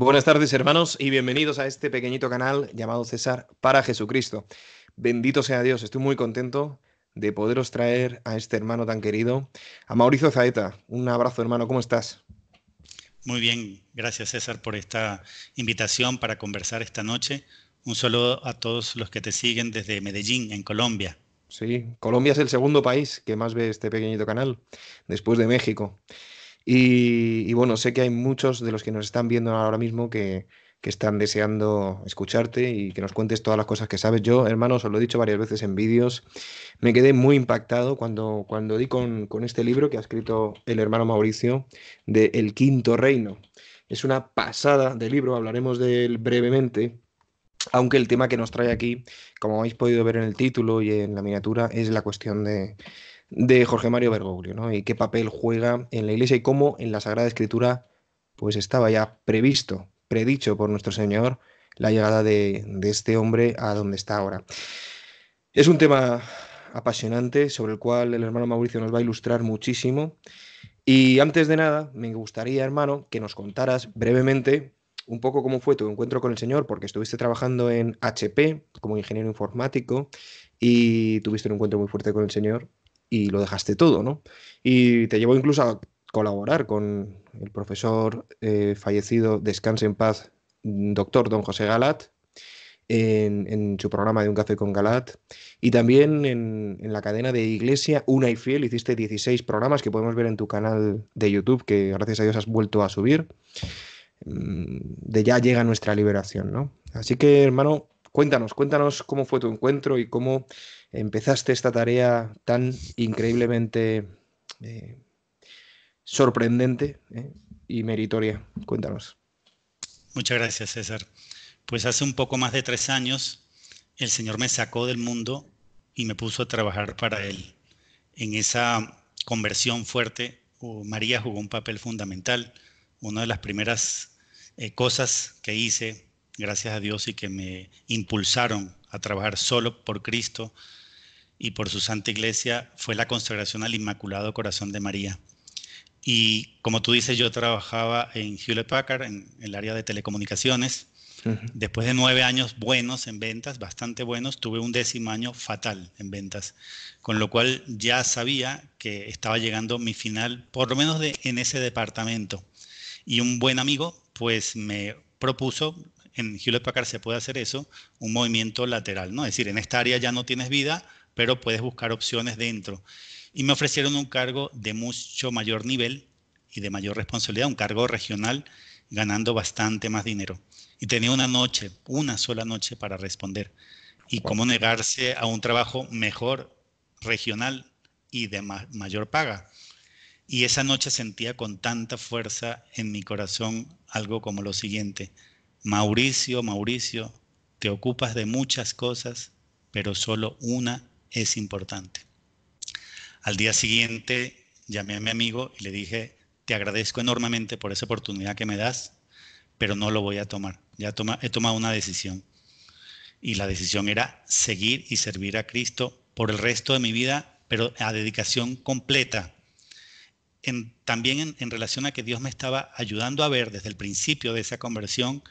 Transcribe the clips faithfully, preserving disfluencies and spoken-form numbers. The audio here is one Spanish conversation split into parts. Buenas tardes, hermanos, y bienvenidos a este pequeñito canal llamado César para Jesucristo. Bendito sea Dios, estoy muy contento de poderos traer a este hermano tan querido, a Mauricio Ozaeta. Un abrazo, hermano, ¿cómo estás? Muy bien, gracias, César, por esta invitación para conversar esta noche. Un saludo a todos los que te siguen desde Medellín, en Colombia. Sí, Colombia es el segundo país que más ve este pequeñito canal, después de México. Y, y bueno, sé que hay muchos de los que nos están viendo ahora mismo que, que están deseando escucharte y que nos cuentes todas las cosas que sabes. Yo, hermanos, os lo he dicho varias veces en vídeos, me quedé muy impactado cuando, cuando di con, con este libro que ha escrito el hermano Mauricio de El Quinto Reino. Es una pasada de libro, hablaremos de él brevemente, aunque el tema que nos trae aquí, como habéis podido ver en el título y en la miniatura, es la cuestión de... de Jorge Mario Bergoglio, ¿no? Y qué papel juega en la Iglesia y cómo en la Sagrada Escritura pues estaba ya previsto, predicho por nuestro Señor la llegada de, de este hombre a donde está ahora. Es un tema apasionante sobre el cual el hermano Mauricio nos va a ilustrar muchísimo. Y antes de nada, me gustaría, hermano, que nos contaras brevemente un poco cómo fue tu encuentro con el Señor, porque estuviste trabajando en H P como ingeniero informático y tuviste un encuentro muy fuerte con el Señor. Y lo dejaste todo, ¿no? Y te llevó incluso a colaborar con el profesor eh, fallecido, descanse en paz, doctor don José Galat, en, en su programa de Un Café con Galat, y también en, en la cadena de Iglesia Una y Fiel. Hiciste dieciséis programas que podemos ver en tu canal de YouTube, que gracias a Dios has vuelto a subir. De ya llega nuestra liberación, ¿no? Así que, hermano, cuéntanos, cuéntanos cómo fue tu encuentro y cómo empezaste esta tarea tan increíblemente eh, sorprendente eh, y meritoria. Cuéntanos. Muchas gracias, César. Pues hace un poco más de tres años el Señor me sacó del mundo y me puso a trabajar para Él. En esa conversión fuerte, oh, María jugó un papel fundamental. Una de las primeras eh, cosas que hice, gracias a Dios, y que me impulsaron a trabajar solo por Cristo y por su Santa Iglesia, fue la consagración al Inmaculado Corazón de María. Y como tú dices, yo trabajaba en Hewlett Packard, en, en el área de telecomunicaciones. Uh-huh. Después de nueve años buenos en ventas, bastante buenos, tuve un décimo año fatal en ventas, con lo cual ya sabía que estaba llegando mi final, por lo menos de, en ese departamento. Y un buen amigo pues me propuso, en Hewlett Packard se puede hacer eso, un movimiento lateral, ¿no? Es decir, en esta área ya no tienes vida, pero puedes buscar opciones dentro. Y me ofrecieron un cargo de mucho mayor nivel y de mayor responsabilidad, un cargo regional, ganando bastante más dinero. Y tenía una noche, una sola noche para responder. Y cómo negarse a un trabajo mejor, regional y de ma- mayor paga. Y esa noche sentía con tanta fuerza en mi corazón algo como lo siguiente: Mauricio, Mauricio, te ocupas de muchas cosas, pero solo una es importante. Al día siguiente llamé a mi amigo y le dije: te agradezco enormemente por esa oportunidad que me das, pero no lo voy a tomar. Ya toma, he tomado una decisión. Y la decisión era seguir y servir a Cristo por el resto de mi vida, pero a dedicación completa. En, también en, en relación a que Dios me estaba ayudando a ver desde el principio de esa conversión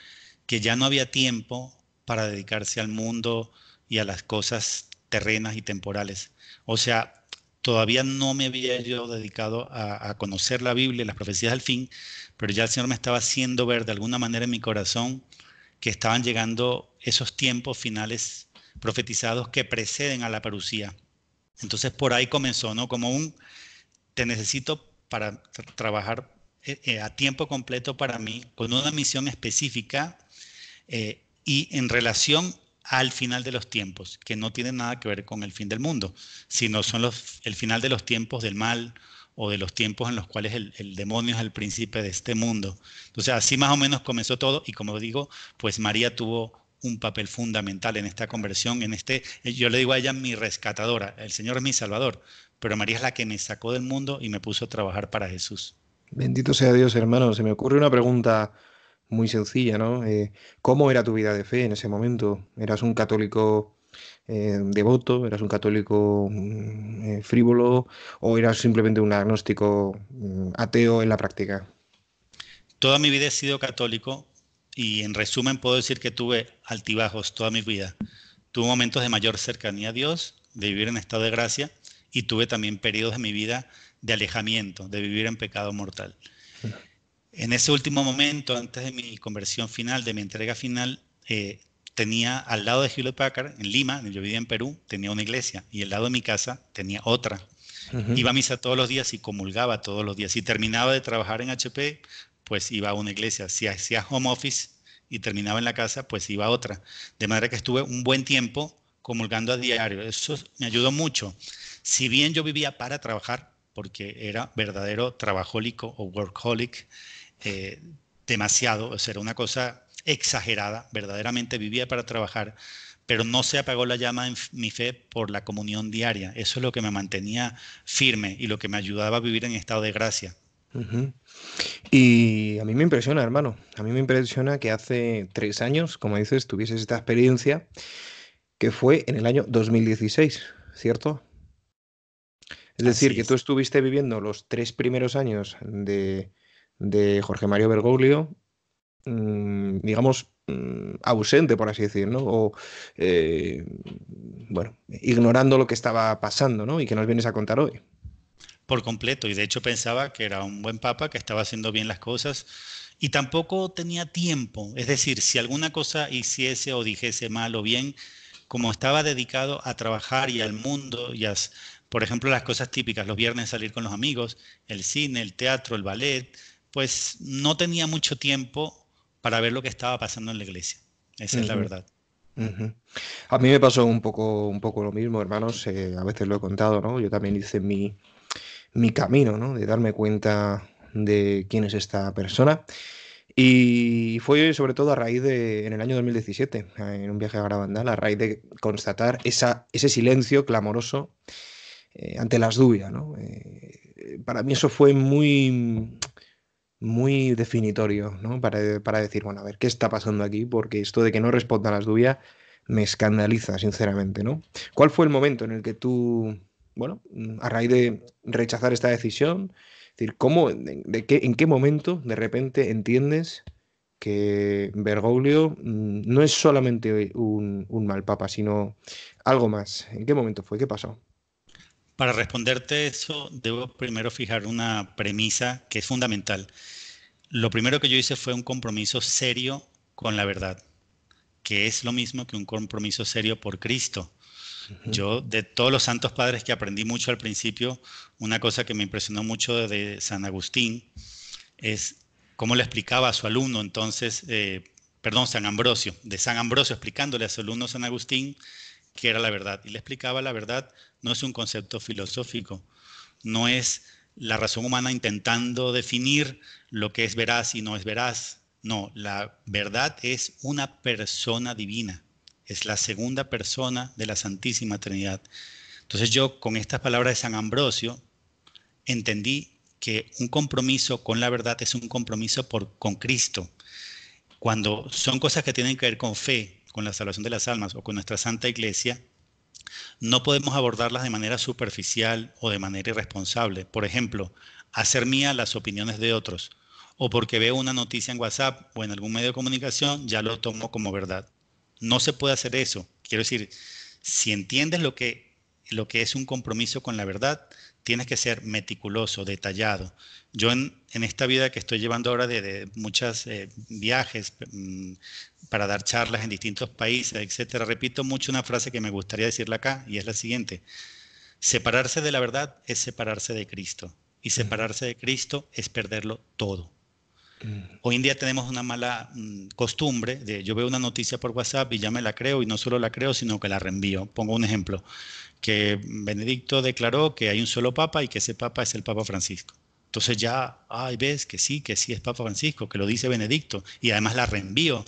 que ya no había tiempo para dedicarse al mundo y a las cosas terrenas y temporales. O sea, todavía no me había yo dedicado a, a conocer la Biblia y las profecías al fin, pero ya el Señor me estaba haciendo ver de alguna manera en mi corazón que estaban llegando esos tiempos finales profetizados que preceden a la parucía. Entonces por ahí comenzó, ¿no? Como un te necesito para tra- trabajar eh, a tiempo completo para mí, con una misión específica eh, y en relación al final de los tiempos, que no tiene nada que ver con el fin del mundo, sino son los, el final de los tiempos del mal o de los tiempos en los cuales el, el demonio es el príncipe de este mundo. Entonces, así más o menos comenzó todo y, como digo, pues María tuvo un papel fundamental en esta conversión, en este, yo le digo a ella mi rescatadora, el Señor es mi salvador, pero María es la que me sacó del mundo y me puso a trabajar para Jesús. Bendito sea Dios, hermano. Se me ocurre una pregunta muy sencilla, ¿no? Eh, ¿Cómo era tu vida de fe en ese momento? ¿Eras un católico eh, devoto? ¿Eras un católico eh, frívolo? ¿O eras simplemente un agnóstico eh, ateo en la práctica? Toda mi vida he sido católico, y en resumen puedo decir que tuve altibajos toda mi vida. Tuve momentos de mayor cercanía a Dios, de vivir en estado de gracia, y tuve también periodos de mi vida de alejamiento, de vivir en pecado mortal. En ese último momento, antes de mi conversión final, de mi entrega final, eh, tenía al lado de Hewlett Packard, en Lima, yo vivía en Perú, tenía una iglesia, y al lado de mi casa tenía otra. Uh-huh. Iba a misa todos los días y comulgaba todos los días. Si terminaba de trabajar en H P, pues iba a una iglesia. Si hacía home office y terminaba en la casa, pues iba a otra. De manera que estuve un buen tiempo comulgando a diario. Eso me ayudó mucho. Si bien yo vivía para trabajar, porque era verdadero trabajólico o workaholic, eh, demasiado, o sea, era una cosa exagerada, verdaderamente vivía para trabajar, pero no se apagó la llama en mi fe por la comunión diaria. Eso es lo que me mantenía firme y lo que me ayudaba a vivir en estado de gracia. Uh-huh. Y a mí me impresiona, hermano, a mí me impresiona que hace tres años, como dices, tuvieses esta experiencia, que fue en el año dos mil dieciséis, ¿cierto? Es decir, que tú estuviste viviendo los tres primeros años de, de Jorge Mario Bergoglio, mmm, digamos, ausente, por así decir, ¿no? O, eh, bueno, ignorando lo que estaba pasando, ¿no? Y que nos vienes a contar hoy. Por completo, y de hecho pensaba que era un buen papa, que estaba haciendo bien las cosas, y tampoco tenía tiempo. Es decir, si alguna cosa hiciese o dijese mal o bien, como estaba dedicado a trabajar y al mundo, y a, por ejemplo, las cosas típicas, los viernes salir con los amigos, el cine, el teatro, el ballet, pues no tenía mucho tiempo para ver lo que estaba pasando en la iglesia. Esa uh-huh. es la verdad. Uh-huh. A mí me pasó un poco, un poco lo mismo, hermanos. Eh, a veces lo he contado, ¿no? Yo también hice mi, mi camino, ¿no? De darme cuenta de quién es esta persona. Y fue sobre todo a raíz de, en el año dos mil diecisiete, en un viaje a Garabandal, a raíz de constatar esa, ese silencio clamoroso eh, ante las dudas, ¿no? Eh, para mí eso fue muy... muy definitorio, ¿no? Para, para decir, bueno, a ver, ¿qué está pasando aquí? Porque esto de que no responda a las dudas me escandaliza, sinceramente, ¿no? ¿Cuál fue el momento en el que tú, bueno, a raíz de rechazar esta decisión, es decir, ¿cómo, de, de qué, en qué momento de repente entiendes que Bergoglio no es solamente un, un mal papa, sino algo más? ¿En qué momento fue? ¿Qué pasó? Para responderte eso, debo primero fijar una premisa que es fundamental. Lo primero que yo hice fue un compromiso serio con la verdad, que es lo mismo que un compromiso serio por Cristo. Uh-huh. Yo, de todos los santos padres que aprendí mucho al principio, una cosa que me impresionó mucho de San Agustín es cómo le explicaba a su alumno, entonces, eh, perdón, San Ambrosio, de San Ambrosio, explicándole a su alumno San Agustín que era la verdad. Y le explicaba, la verdad no es un concepto filosófico, no es la razón humana intentando definir lo que es veraz y no es veraz. No, la verdad es una persona divina, es la segunda persona de la Santísima Trinidad. Entonces yo, con estas palabras de San Ambrosio, entendí que un compromiso con la verdad es un compromiso por, con Cristo. Cuando son cosas que tienen que ver con fe, con la salvación de las almas o con nuestra Santa Iglesia, no podemos abordarlas de manera superficial o de manera irresponsable. Por ejemplo, hacer mía las opiniones de otros, o porque veo una noticia en WhatsApp o en algún medio de comunicación, ya lo tomo como verdad. No se puede hacer eso. Quiero decir, si entiendes lo que, lo que es un compromiso con la verdad, tienes que ser meticuloso, detallado. Yo en, en esta vida que estoy llevando ahora de, de muchos eh, viajes mmm, para dar charlas en distintos países, etcétera, repito mucho una frase que me gustaría decirla acá, y es la siguiente. Separarse de la verdad es separarse de Cristo, y separarse de Cristo es perderlo todo. Hoy en día tenemos una mala mmm, costumbre de yo veo una noticia por WhatsApp y ya me la creo, y no solo la creo, sino que la reenvío. Pongo un ejemplo, que Benedicto declaró que hay un solo papa y que ese papa es el Papa Francisco. Entonces ya, ay, ves que sí, que sí es Papa Francisco, que lo dice Benedicto, y además la reenvío.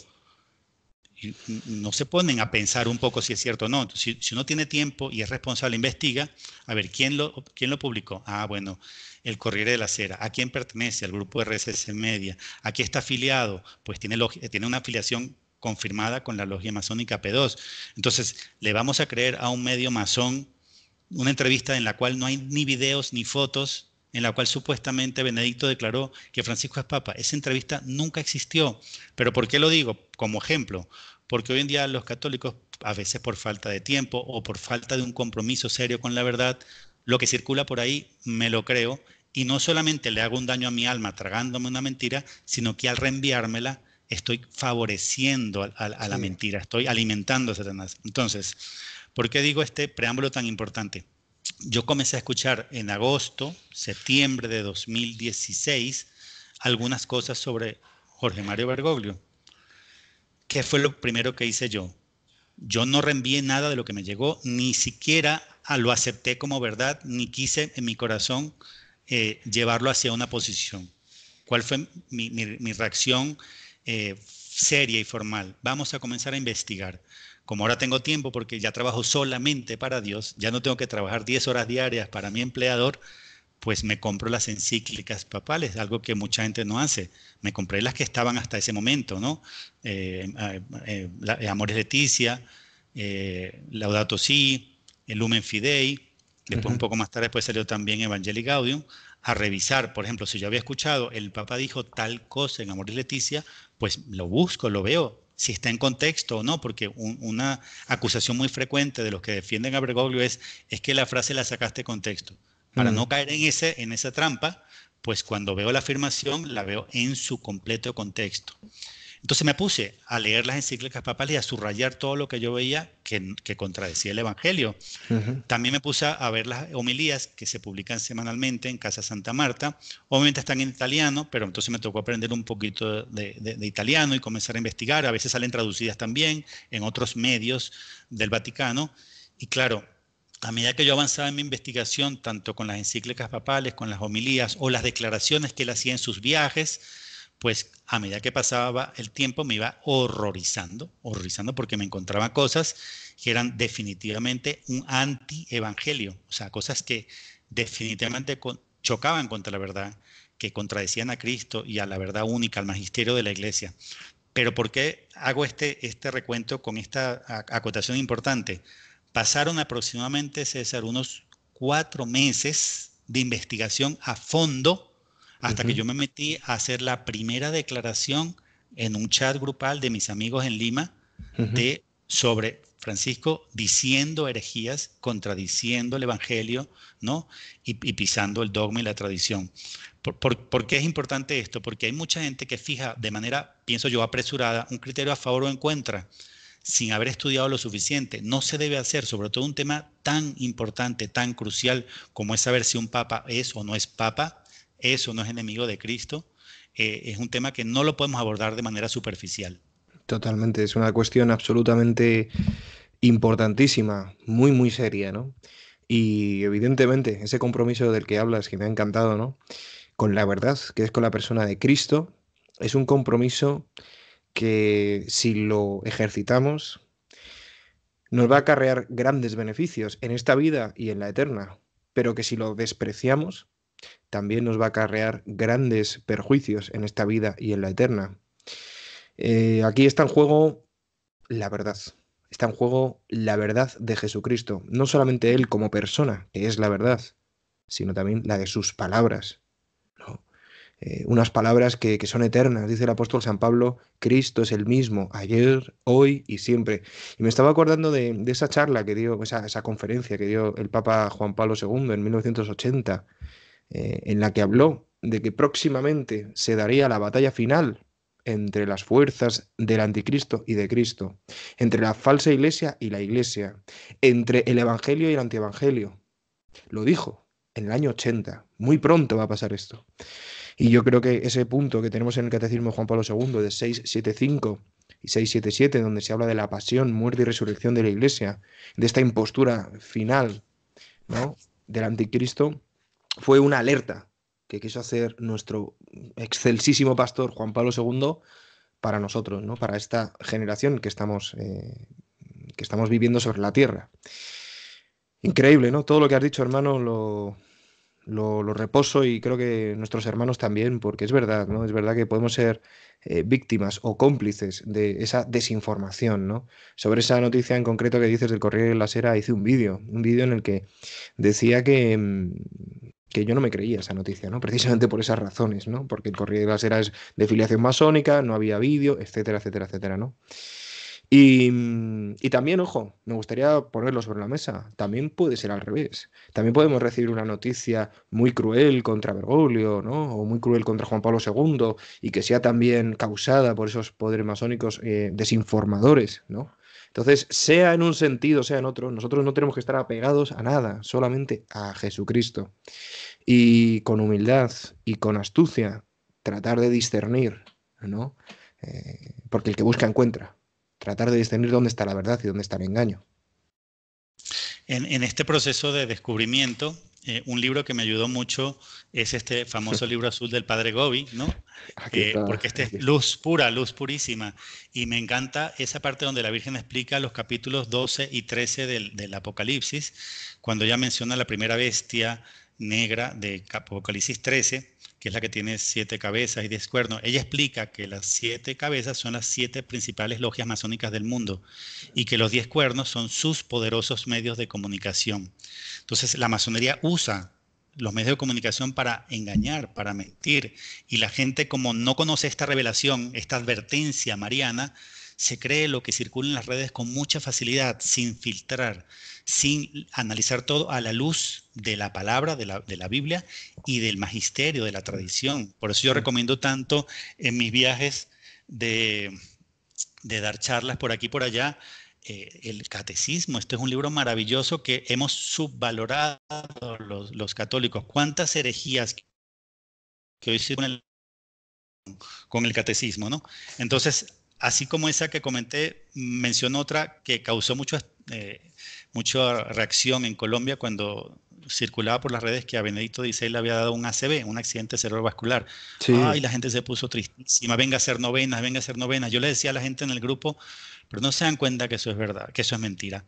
Y no se ponen a pensar un poco si es cierto o no. Entonces, si, si uno tiene tiempo y es responsable, investiga, a ver, ¿quién lo, quién lo publicó? Ah, bueno, el Corriere della Sera. ¿A quién pertenece? Al grupo R S S Media. ¿A qué está afiliado? Pues tiene, tiene una afiliación confirmada con la logia masónica P dos. Entonces, le vamos a creer a un medio masón una entrevista en la cual no hay ni videos ni fotos en la cual supuestamente Benedicto declaró que Francisco es papa. Esa entrevista nunca existió. ¿Pero por qué lo digo? Como ejemplo, porque hoy en día los católicos, a veces por falta de tiempo o por falta de un compromiso serio con la verdad, lo que circula por ahí me lo creo, y no solamente le hago un daño a mi alma tragándome una mentira, sino que al reenviármela estoy favoreciendo a, a, a la sí. mentira, estoy alimentando a Satanás. Entonces, ¿por qué digo este preámbulo tan importante? Yo comencé a escuchar en agosto, septiembre de dos mil dieciséis, algunas cosas sobre Jorge Mario Bergoglio. ¿Qué fue lo primero que hice yo? Yo no reenvié nada de lo que me llegó, ni siquiera lo acepté como verdad, ni quise en mi corazón eh, llevarlo hacia una posición. ¿Cuál fue mi, mi, mi reacción eh, seria y formal? Vamos a comenzar a investigar. Como ahora tengo tiempo porque ya trabajo solamente para Dios, ya no tengo que trabajar diez horas diarias para mi empleador, pues me compro las encíclicas papales, algo que mucha gente no hace. Me compré las que estaban hasta ese momento, ¿no? Eh, eh, eh, la, eh, Amoris Laetitia, eh, Laudato Si, el Lumen Fidei, después uh-huh. un poco más tarde después salió también Evangelii Gaudium, a revisar. Por ejemplo, si yo había escuchado, el Papa dijo tal cosa en Amoris Laetitia, pues lo busco, lo veo, si está en contexto o no, porque un, una acusación muy frecuente de los que defienden a Bergoglio es, es que la frase la sacaste de contexto. Para uh-huh. no caer en, ese, en esa trampa, pues cuando veo la afirmación, la veo en su completo contexto. Entonces me puse a leer las encíclicas papales y a subrayar todo lo que yo veía que, que contradecía el Evangelio. Uh-huh. También me puse a ver las homilías que se publican semanalmente en Casa Santa Marta. Obviamente están en italiano, pero entonces me tocó aprender un poquito de, de, de italiano y comenzar a investigar. A veces salen traducidas también en otros medios del Vaticano. Y claro, a medida que yo avanzaba en mi investigación, tanto con las encíclicas papales, con las homilías o las declaraciones que él hacía en sus viajes, pues a medida que pasaba el tiempo me iba horrorizando, horrorizando porque me encontraba cosas que eran definitivamente un anti-evangelio, o sea, cosas que definitivamente con, chocaban contra la verdad, que contradecían a Cristo y a la verdad única, al magisterio de la Iglesia. Pero ¿por qué hago este, este recuento con esta acotación importante? Pasaron aproximadamente, César, unos cuatro meses de investigación a fondo hasta uh-huh. que yo me metí a hacer la primera declaración en un chat grupal de mis amigos en Lima uh-huh. de, sobre Francisco diciendo herejías, contradiciendo el Evangelio, ¿no? y, y pisando el dogma y la tradición. Por, por, ¿Por qué es importante esto? Porque hay mucha gente que fija de manera, pienso yo, apresurada, un criterio a favor o en contra, sin haber estudiado lo suficiente. No se debe hacer, sobre todo un tema tan importante, tan crucial, como es saber si un papa es o no es papa. Eso no es enemigo de Cristo, eh, es un tema que no lo podemos abordar de manera superficial. Totalmente, es una cuestión absolutamente importantísima, muy muy seria, ¿no? Y evidentemente ese compromiso del que hablas, que me ha encantado, ¿no? Con la verdad, que es con la persona de Cristo, es un compromiso que si lo ejercitamos nos va a acarrear grandes beneficios en esta vida y en la eterna, pero que si lo despreciamos también nos va a acarrear grandes perjuicios en esta vida y en la eterna. Eh, aquí está en juego la verdad. Está en juego la verdad de Jesucristo. No solamente Él como persona, que es la verdad, sino también la de sus palabras, ¿no? Eh, unas palabras que, que son eternas. Dice el apóstol San Pablo, Cristo es el mismo, ayer, hoy y siempre. Y me estaba acordando de, de esa charla que dio, esa, esa conferencia que dio el Papa Juan Pablo segundo en mil novecientos ochenta, Eh, en la que habló de que próximamente se daría la batalla final entre las fuerzas del anticristo y de Cristo, entre la falsa iglesia y la iglesia, entre el evangelio y el antievangelio. Lo dijo en el año ochenta, muy pronto va a pasar esto. Y yo creo que ese punto que tenemos en el Catecismo de Juan Pablo segundo, de seiscientos setenta y cinco y seiscientos setenta y siete, donde se habla de la pasión, muerte y resurrección de la iglesia, de esta impostura final, ¿no?, del anticristo, fue una alerta que quiso hacer nuestro excelsísimo pastor Juan Pablo segundo para nosotros, ¿no?, para esta generación que estamos, eh, que estamos viviendo sobre la tierra. Increíble, ¿no? Todo lo que has dicho, hermano, lo, lo, lo reposo, y creo que nuestros hermanos también, porque es verdad, ¿no? Es verdad que podemos ser eh, víctimas o cómplices de esa desinformación, ¿no? Sobre esa noticia en concreto que dices del Corriere della Sera, hice un vídeo, un vídeo en el que decía que que yo no me creía esa noticia, ¿no? Precisamente por esas razones, ¿no? Porque el Corriere della Sera es de filiación masónica, no había vídeo, etcétera, etcétera, etcétera, ¿no? Y, y también, ojo, me gustaría ponerlo sobre la mesa, también puede ser al revés. También podemos recibir una noticia muy cruel contra Bergoglio, ¿no? O muy cruel contra Juan Pablo segundo, y que sea también causada por esos poderes masónicos eh, desinformadores, ¿no? Entonces, sea en un sentido, sea en otro, nosotros no tenemos que estar apegados a nada, solamente a Jesucristo. Y con humildad y con astucia, tratar de discernir, ¿no? Eh, porque el que busca encuentra. Tratar de discernir dónde está la verdad y dónde está el engaño. En, en este proceso de descubrimiento, eh, un libro que me ayudó mucho es este famoso libro azul del Padre Gobi, ¿no? Eh, porque este es luz pura, luz purísima. Y me encanta esa parte donde la Virgen explica los capítulos doce y trece del, del Apocalipsis, cuando ya menciona la primera bestia negra de Apocalipsis trece, que es la que tiene siete cabezas y diez cuernos. Ella explica que las siete cabezas son las siete principales logias masónicas del mundo y que los diez cuernos son sus poderosos medios de comunicación. Entonces, la masonería usa los medios de comunicación para engañar, para mentir, y la gente, como no conoce esta revelación, esta advertencia mariana, se cree lo que circula en las redes con mucha facilidad, sin filtrar, sin analizar todo a la luz de la palabra, de la, de la Biblia y del magisterio, de la tradición. Por eso yo recomiendo tanto en mis viajes de, de dar charlas por aquí y por allá, eh, el Catecismo. Este es un libro maravilloso que hemos subvalorado los, los católicos. ¿Cuántas herejías que hoy circulan con el Catecismo, ¿no? Entonces, así como esa que comenté, menciono otra que causó mucho, eh, mucha reacción en Colombia cuando circulaba por las redes, que a Benedicto dieciséis le había dado un A C V, un accidente cerebrovascular. Sí. Ay, la gente se puso tristísima, venga a hacer novenas, venga a hacer novenas. Yo le decía a la gente en el grupo, pero no se dan cuenta que eso es verdad, que eso es mentira.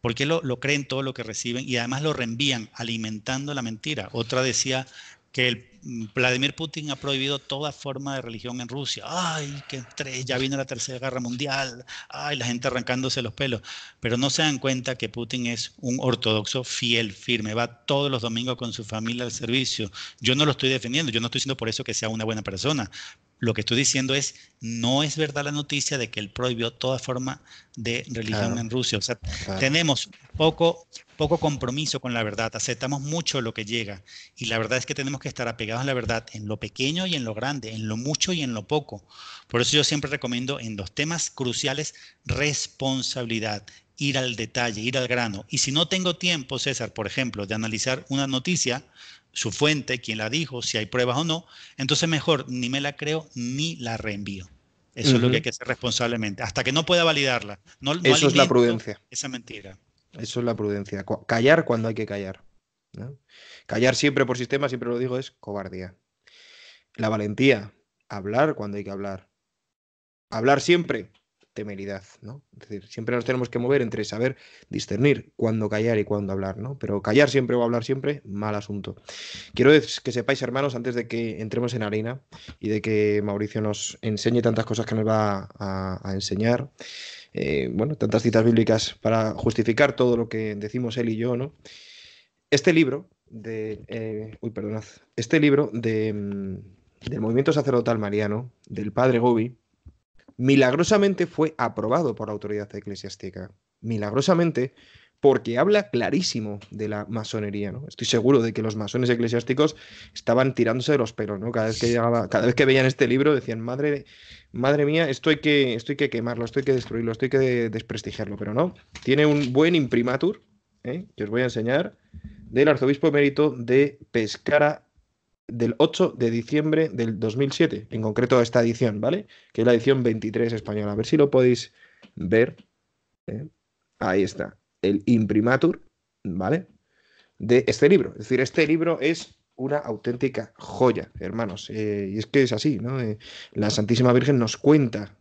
Porque lo, lo creen todo lo que reciben y además lo reenvían alimentando la mentira. Otra decía que el Vladimir Putin ha prohibido toda forma de religión en Rusia. ¡Ay, qué estrés! Ya vino la Tercera Guerra Mundial. ¡Ay, la gente arrancándose los pelos! Pero no se dan cuenta que Putin es un ortodoxo fiel, firme. Va todos los domingos con su familia al servicio. Yo no lo estoy defendiendo. Yo no estoy diciendo por eso que sea una buena persona. Lo que estoy diciendo es, no es verdad la noticia de que él prohibió toda forma de religión, claro, en Rusia. O sea, claro, tenemos poco, poco compromiso con la verdad, aceptamos mucho lo que llega. Y la verdad es que tenemos que estar apegados a la verdad en lo pequeño y en lo grande, en lo mucho y en lo poco. Por eso yo siempre recomiendo en los temas cruciales responsabilidad, ir al detalle, ir al grano. Y si no tengo tiempo, César, por ejemplo, de analizar una noticia, su fuente, quién la dijo, si hay pruebas o no, entonces mejor ni me la creo ni la reenvío. Eso uh-huh. es lo que hay que hacer responsablemente, hasta que no pueda validarla. No, no Eso es la prudencia. Esa mentira. Eso es la prudencia. Callar cuando hay que callar, ¿no? Callar siempre por sistema, siempre lo digo, es cobardía. La valentía, hablar cuando hay que hablar. Hablar siempre, temeridad, ¿no? Es decir, siempre nos tenemos que mover entre saber discernir cuándo callar y cuándo hablar, ¿no? Pero callar siempre o hablar siempre, mal asunto. Quiero que sepáis, hermanos, antes de que entremos en harina y de que Mauricio nos enseñe tantas cosas que nos va a, a enseñar, eh, bueno, tantas citas bíblicas para justificar todo lo que decimos él y yo, ¿no? Este libro de... Eh, uy, perdonad. Este libro de, del movimiento sacerdotal mariano, del Padre Gobi, milagrosamente fue aprobado por la autoridad eclesiástica. Milagrosamente, porque habla clarísimo de la masonería, ¿no? Estoy seguro de que los masones eclesiásticos estaban tirándose de los pelos, ¿no? Cada vez que llegaba, cada vez que veían este libro decían, madre, madre mía, esto hay que, esto hay que quemarlo, esto hay que destruirlo, esto hay que desprestigiarlo, pero no. Tiene un buen imprimatur, ¿eh? Que os voy a enseñar, del arzobispo emérito de Pescara, del ocho de diciembre del dos mil siete, en concreto esta edición, ¿vale? Que es la edición veintitrés española. A ver si lo podéis ver. ¿Eh? Ahí está, el imprimatur, ¿vale? De este libro. Es decir, este libro es una auténtica joya, hermanos. Eh, y es que es así, ¿no? Eh, la Santísima Virgen nos cuenta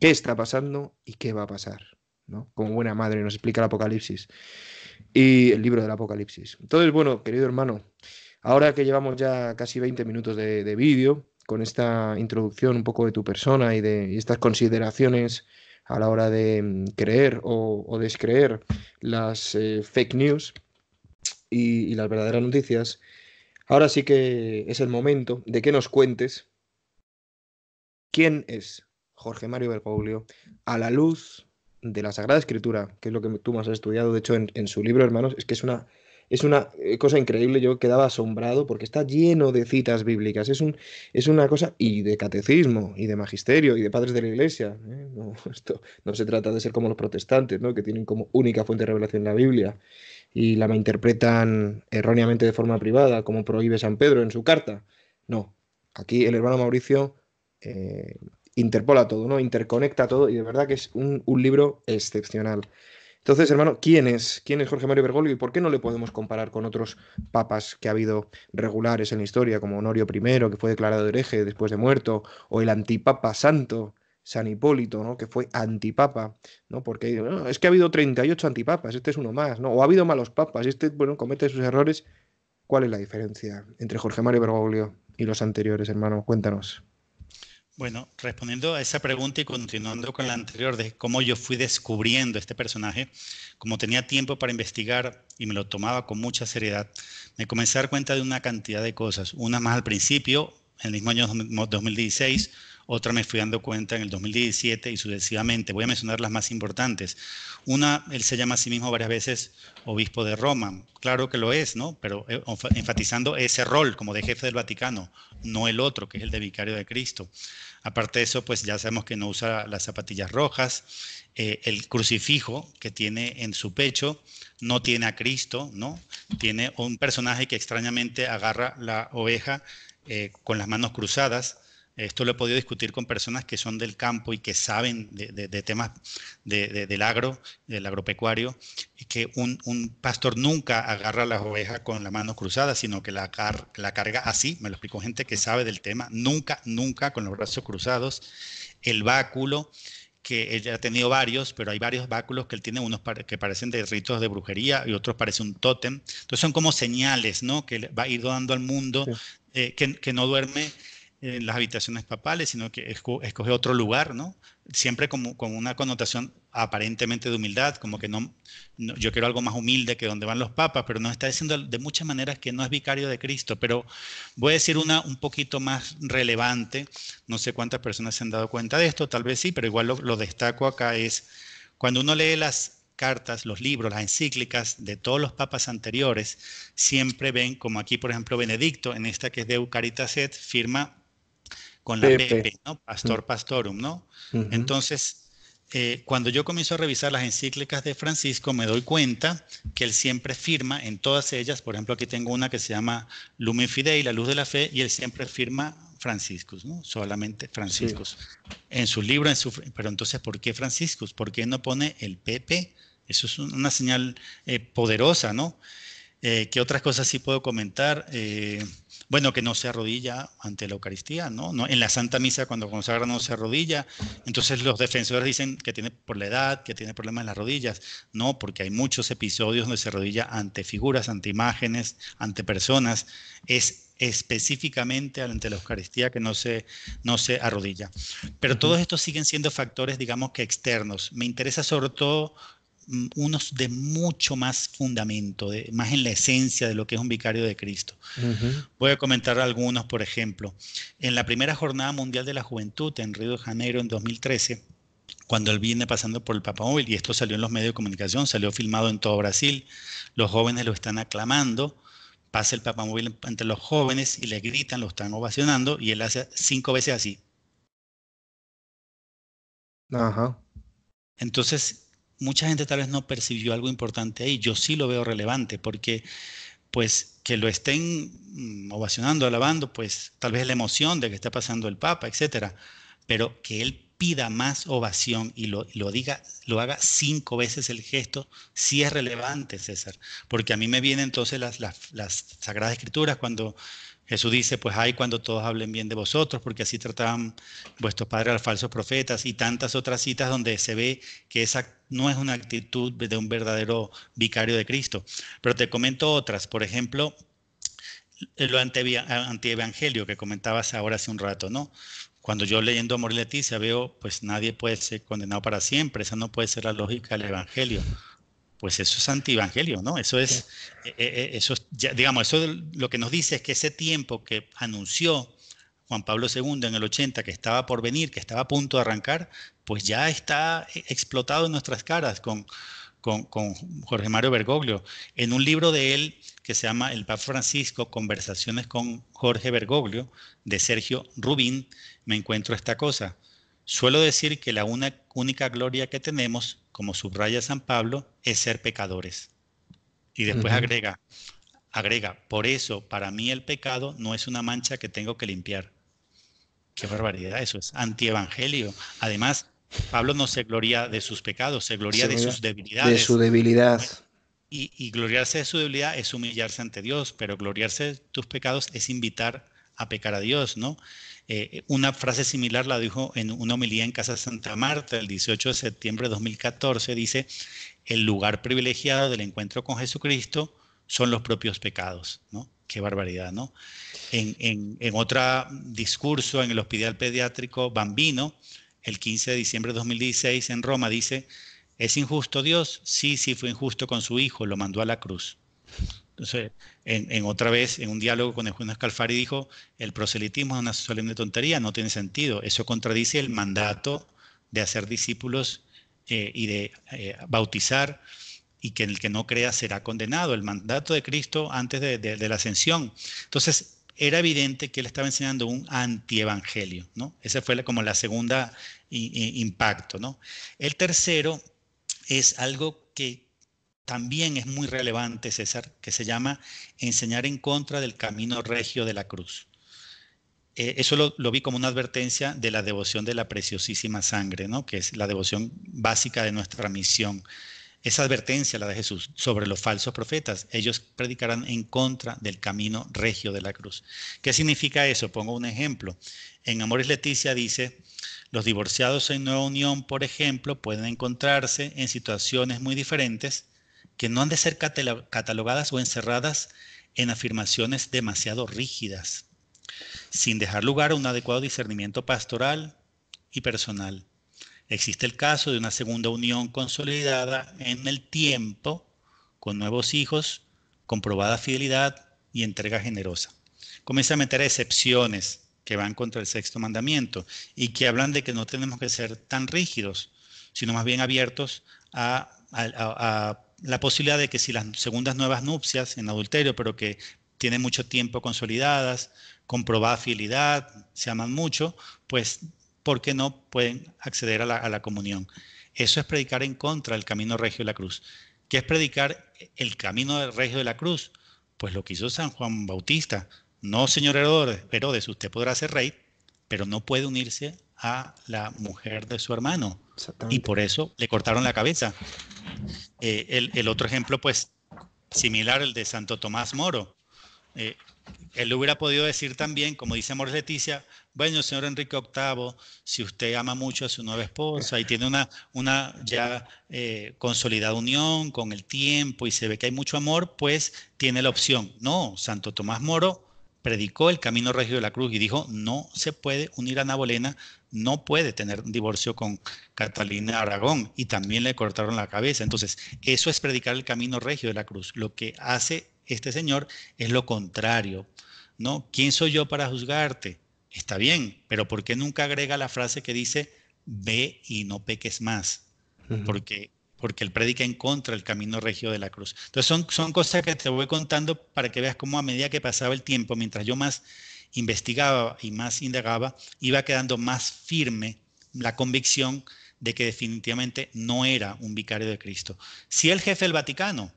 qué está pasando y qué va a pasar, ¿no? Como buena madre nos explica el Apocalipsis y el libro del Apocalipsis. Entonces, bueno, querido hermano, ahora que llevamos ya casi veinte minutos de, de vídeo, con esta introducción un poco de tu persona y de y estas consideraciones a la hora de creer o, o descreer las eh, fake news y, y las verdaderas noticias, Ahora sí que es el momento de que nos cuentes quién es Jorge Mario Bergoglio a la luz de la Sagrada Escritura, que es lo que tú más has estudiado. De hecho, en, en su libro, hermanos, es que es una... Es una cosa increíble, yo quedaba asombrado porque está lleno de citas bíblicas, es, un, es una cosa, y de catecismo, y de magisterio, y de padres de la Iglesia, ¿eh? No, esto no se trata de ser como los protestantes, ¿no? Que tienen como única fuente de revelación la Biblia, y la interpretan erróneamente de forma privada, como prohíbe San Pedro en su carta. No, aquí el hermano Mauricio eh, interpola todo, ¿no? Interconecta todo, y de verdad que es un, un libro excepcional. Entonces, hermano, ¿quién es? ¿Quién es Jorge Mario Bergoglio y por qué no le podemos comparar con otros papas que ha habido regulares en la historia, como Honorio primero, que fue declarado hereje después de muerto, o el antipapa santo, San Hipólito, ¿no? Que fue antipapa, ¿no? Porque no, es que ha habido treinta y ocho antipapas, este es uno más, ¿no? O ha habido malos papas, este, bueno, comete sus errores. ¿Cuál es la diferencia entre Jorge Mario Bergoglio y los anteriores, hermano? Cuéntanos. Bueno, respondiendo a esa pregunta y continuando con la anterior de cómo yo fui descubriendo este personaje, como tenía tiempo para investigar y me lo tomaba con mucha seriedad, me comencé a dar cuenta de una cantidad de cosas, una más al principio, en el mismo año dos mil dieciséis, otra me fui dando cuenta en el dos mil diecisiete y sucesivamente. Voy a mencionar las más importantes. Una, él se llama a sí mismo varias veces obispo de Roma. Claro que lo es, ¿no? Pero enfatizando ese rol como de jefe del Vaticano, no el otro, que es el de vicario de Cristo. Aparte de eso, pues ya sabemos que no usa las zapatillas rojas, eh, el crucifijo que tiene en su pecho no tiene a Cristo, ¿no? Tiene un personaje que extrañamente agarra la oveja eh, con las manos cruzadas. Esto lo he podido discutir con personas que son del campo y que saben de, de, de temas de, de, del agro, del agropecuario, y que un, un pastor nunca agarra a las ovejas con las manos cruzadas, sino que la, car la carga así. Me lo explicó gente que sabe del tema, nunca, nunca con los brazos cruzados. El báculo, que él ha tenido varios, pero hay varios báculos que él tiene, unos que parecen de ritos de brujería y otros parecen un tótem. Entonces son como señales, ¿no? Que va a ir dando al mundo, sí. eh, que, que no duerme en las habitaciones papales, sino que escoge otro lugar, ¿no? Siempre como, con una connotación aparentemente de humildad, como que no, no, yo quiero algo más humilde que donde van los papas, pero nos está diciendo de muchas maneras que no es vicario de Cristo. Pero voy a decir una un poquito más relevante, no sé cuántas personas se han dado cuenta de esto, tal vez sí, pero igual lo, lo destaco acá, es cuando uno lee las cartas, los libros, las encíclicas de todos los papas anteriores, siempre ven, como aquí por ejemplo Benedicto, en esta que es de Eucaritas et, firma con la P P, ¿no? Pastor Pastorum, ¿no? Uh-huh. Entonces, eh, cuando yo comienzo a revisar las encíclicas de Francisco, me doy cuenta que él siempre firma en todas ellas. Por ejemplo, aquí tengo una que se llama Lumen Fidei, la luz de la fe, y él siempre firma Franciscus, ¿no? Solamente Franciscus. Sí. En su libro, en su... Pero entonces, ¿por qué Franciscus? ¿Por qué no pone el P P? Eso es una señal eh, poderosa, ¿no? Eh, ¿Qué otras cosas sí puedo comentar? Eh... Bueno, que no se arrodilla ante la Eucaristía, ¿no? ¿no? En la Santa Misa, cuando consagra, no se arrodilla. Entonces los defensores dicen que tiene por la edad, que tiene problemas en las rodillas. No, porque hay muchos episodios donde se arrodilla ante figuras, ante imágenes, ante personas. Es específicamente ante la Eucaristía que no se, no se arrodilla. Pero todos estos siguen siendo factores, digamos, que externos. Me interesa sobre todo unos de mucho más fundamento, de, más en la esencia de lo que es un vicario de Cristo. Uh-huh. Voy a comentar algunos, por ejemplo. En la primera Jornada Mundial de la Juventud en Río de Janeiro en dos mil trece, cuando él viene pasando por el Papamóvil, y esto salió en los medios de comunicación, salió filmado en todo Brasil, los jóvenes lo están aclamando, pasa el Papamóvil entre los jóvenes y le gritan, lo están ovacionando, y él hace cinco veces así. Ajá. Entonces, mucha gente tal vez no percibió algo importante ahí. Yo sí lo veo relevante porque, pues, que lo estén ovacionando, alabando, pues, tal vez la emoción de que está pasando el Papa, etcétera. Pero que él pida más ovación y lo, lo diga, lo haga cinco veces el gesto, sí es relevante, César. Porque a mí me vienen entonces las, las, las Sagradas Escrituras cuando Jesús dice, pues ay, cuando todos hablen bien de vosotros, porque así trataban vuestros padres a los falsos profetas, y tantas otras citas donde se ve que esa no es una actitud de un verdadero vicario de Cristo. Pero te comento otras, por ejemplo, lo antievangelio que comentabas ahora hace un rato, ¿no? Cuando yo leyendo Amoris Laetitia veo, pues nadie puede ser condenado para siempre, esa no puede ser la lógica del evangelio. pues eso es antievangelio, ¿no? Eso es, sí. eh, eso es ya, digamos, eso lo que nos dice es que ese tiempo que anunció Juan Pablo segundo en el ochenta, que estaba por venir, que estaba a punto de arrancar, pues ya está explotado en nuestras caras con, con, con Jorge Mario Bergoglio. En un libro de él que se llama El Papa Francisco, Conversaciones con Jorge Bergoglio, de Sergio Rubín, me encuentro esta cosa. Suelo decir que la una, única gloria que tenemos, como subraya San Pablo, es ser pecadores. Y después uh-huh. agrega, agrega, por eso para mí el pecado no es una mancha que tengo que limpiar. Qué barbaridad, eso es antievangelio. Además, Pablo no se gloria de sus pecados, se gloria se de sus debilidades. De su debilidad. Y, y gloriarse de su debilidad es humillarse ante Dios, pero gloriarse de tus pecados es invitar a pecar a Dios, ¿no? Eh, una frase similar la dijo en una homilía en Casa Santa Marta el dieciocho de septiembre de dos mil catorce, dice, el lugar privilegiado del encuentro con Jesucristo son los propios pecados, ¿no? Qué barbaridad, ¿no? En, en, en otro discurso en el Hospital Pediátrico Bambino, el quince de diciembre de dos mil dieciséis en Roma, dice, ¿es injusto Dios? Sí, sí fue injusto con su hijo, lo mandó a la cruz. Entonces, en, en otra vez, en un diálogo con el Juan Scalfari dijo, el proselitismo es una solemne tontería, no tiene sentido. Eso contradice el mandato de hacer discípulos eh, y de eh, bautizar, y que el que no crea será condenado. El mandato de Cristo antes de, de, de la ascensión. Entonces, era evidente que él estaba enseñando un antievangelio, ¿no? Ese fue la, como la segunda i, i, impacto, ¿no? El tercero es algo que también es muy relevante, César, que se llama enseñar en contra del camino regio de la cruz. Eh, eso lo, lo vi como una advertencia de la devoción de la preciosísima sangre, ¿no? Que es la devoción básica de nuestra misión. Esa advertencia, la de Jesús, sobre los falsos profetas, ellos predicarán en contra del camino regio de la cruz. ¿Qué significa eso? Pongo un ejemplo. En Amoris Laetitia dice, los divorciados en nueva unión, por ejemplo, pueden encontrarse en situaciones muy diferentes que no han de ser catalogadas o encerradas en afirmaciones demasiado rígidas, sin dejar lugar a un adecuado discernimiento pastoral y personal. Existe el caso de una segunda unión consolidada en el tiempo, con nuevos hijos, comprobada fidelidad y entrega generosa. Comienza a meter excepciones que van contra el sexto mandamiento y que hablan de que no tenemos que ser tan rígidos, sino más bien abiertos a... a, a, a la posibilidad de que si las segundas nuevas nupcias en adulterio, pero que tienen mucho tiempo consolidadas, comprobada fidelidad, se aman mucho, pues, ¿por qué no pueden acceder a la, a la comunión? Eso es predicar en contra del camino regio de la cruz. ¿Qué es predicar el camino regio de la cruz? Pues lo que hizo San Juan Bautista. No, señor Herodes, Herodes, usted podrá ser rey, pero no puede unirse a la mujer de su hermano. Y por eso le cortaron la cabeza. Eh, el, el otro ejemplo, pues, similar al de Santo Tomás Moro. Eh, él hubiera podido decir también, como dice Amoris Laetitia, bueno, señor Enrique octavo, si usted ama mucho a su nueva esposa y tiene una, una ya eh, consolidada unión con el tiempo y se ve que hay mucho amor, pues tiene la opción. No, Santo Tomás Moro predicó el camino regio de la cruz y dijo, no se puede unir a Ana Bolena, no puede tener un divorcio con Catalina Aragón, y también le cortaron la cabeza. Entonces, eso es predicar el camino regio de la cruz. Lo que hace este señor es lo contrario, ¿no? ¿Quién soy yo para juzgarte? Está bien, pero ¿por qué nunca agrega la frase que dice, ve y no peques más? Uh-huh. Porque... porque él predica en contra del camino regio de la cruz. Entonces son, son cosas que te voy contando para que veas cómo a medida que pasaba el tiempo, mientras yo más investigaba y más indagaba, iba quedando más firme la convicción de que definitivamente no era un vicario de Cristo. Sí el jefe del Vaticano,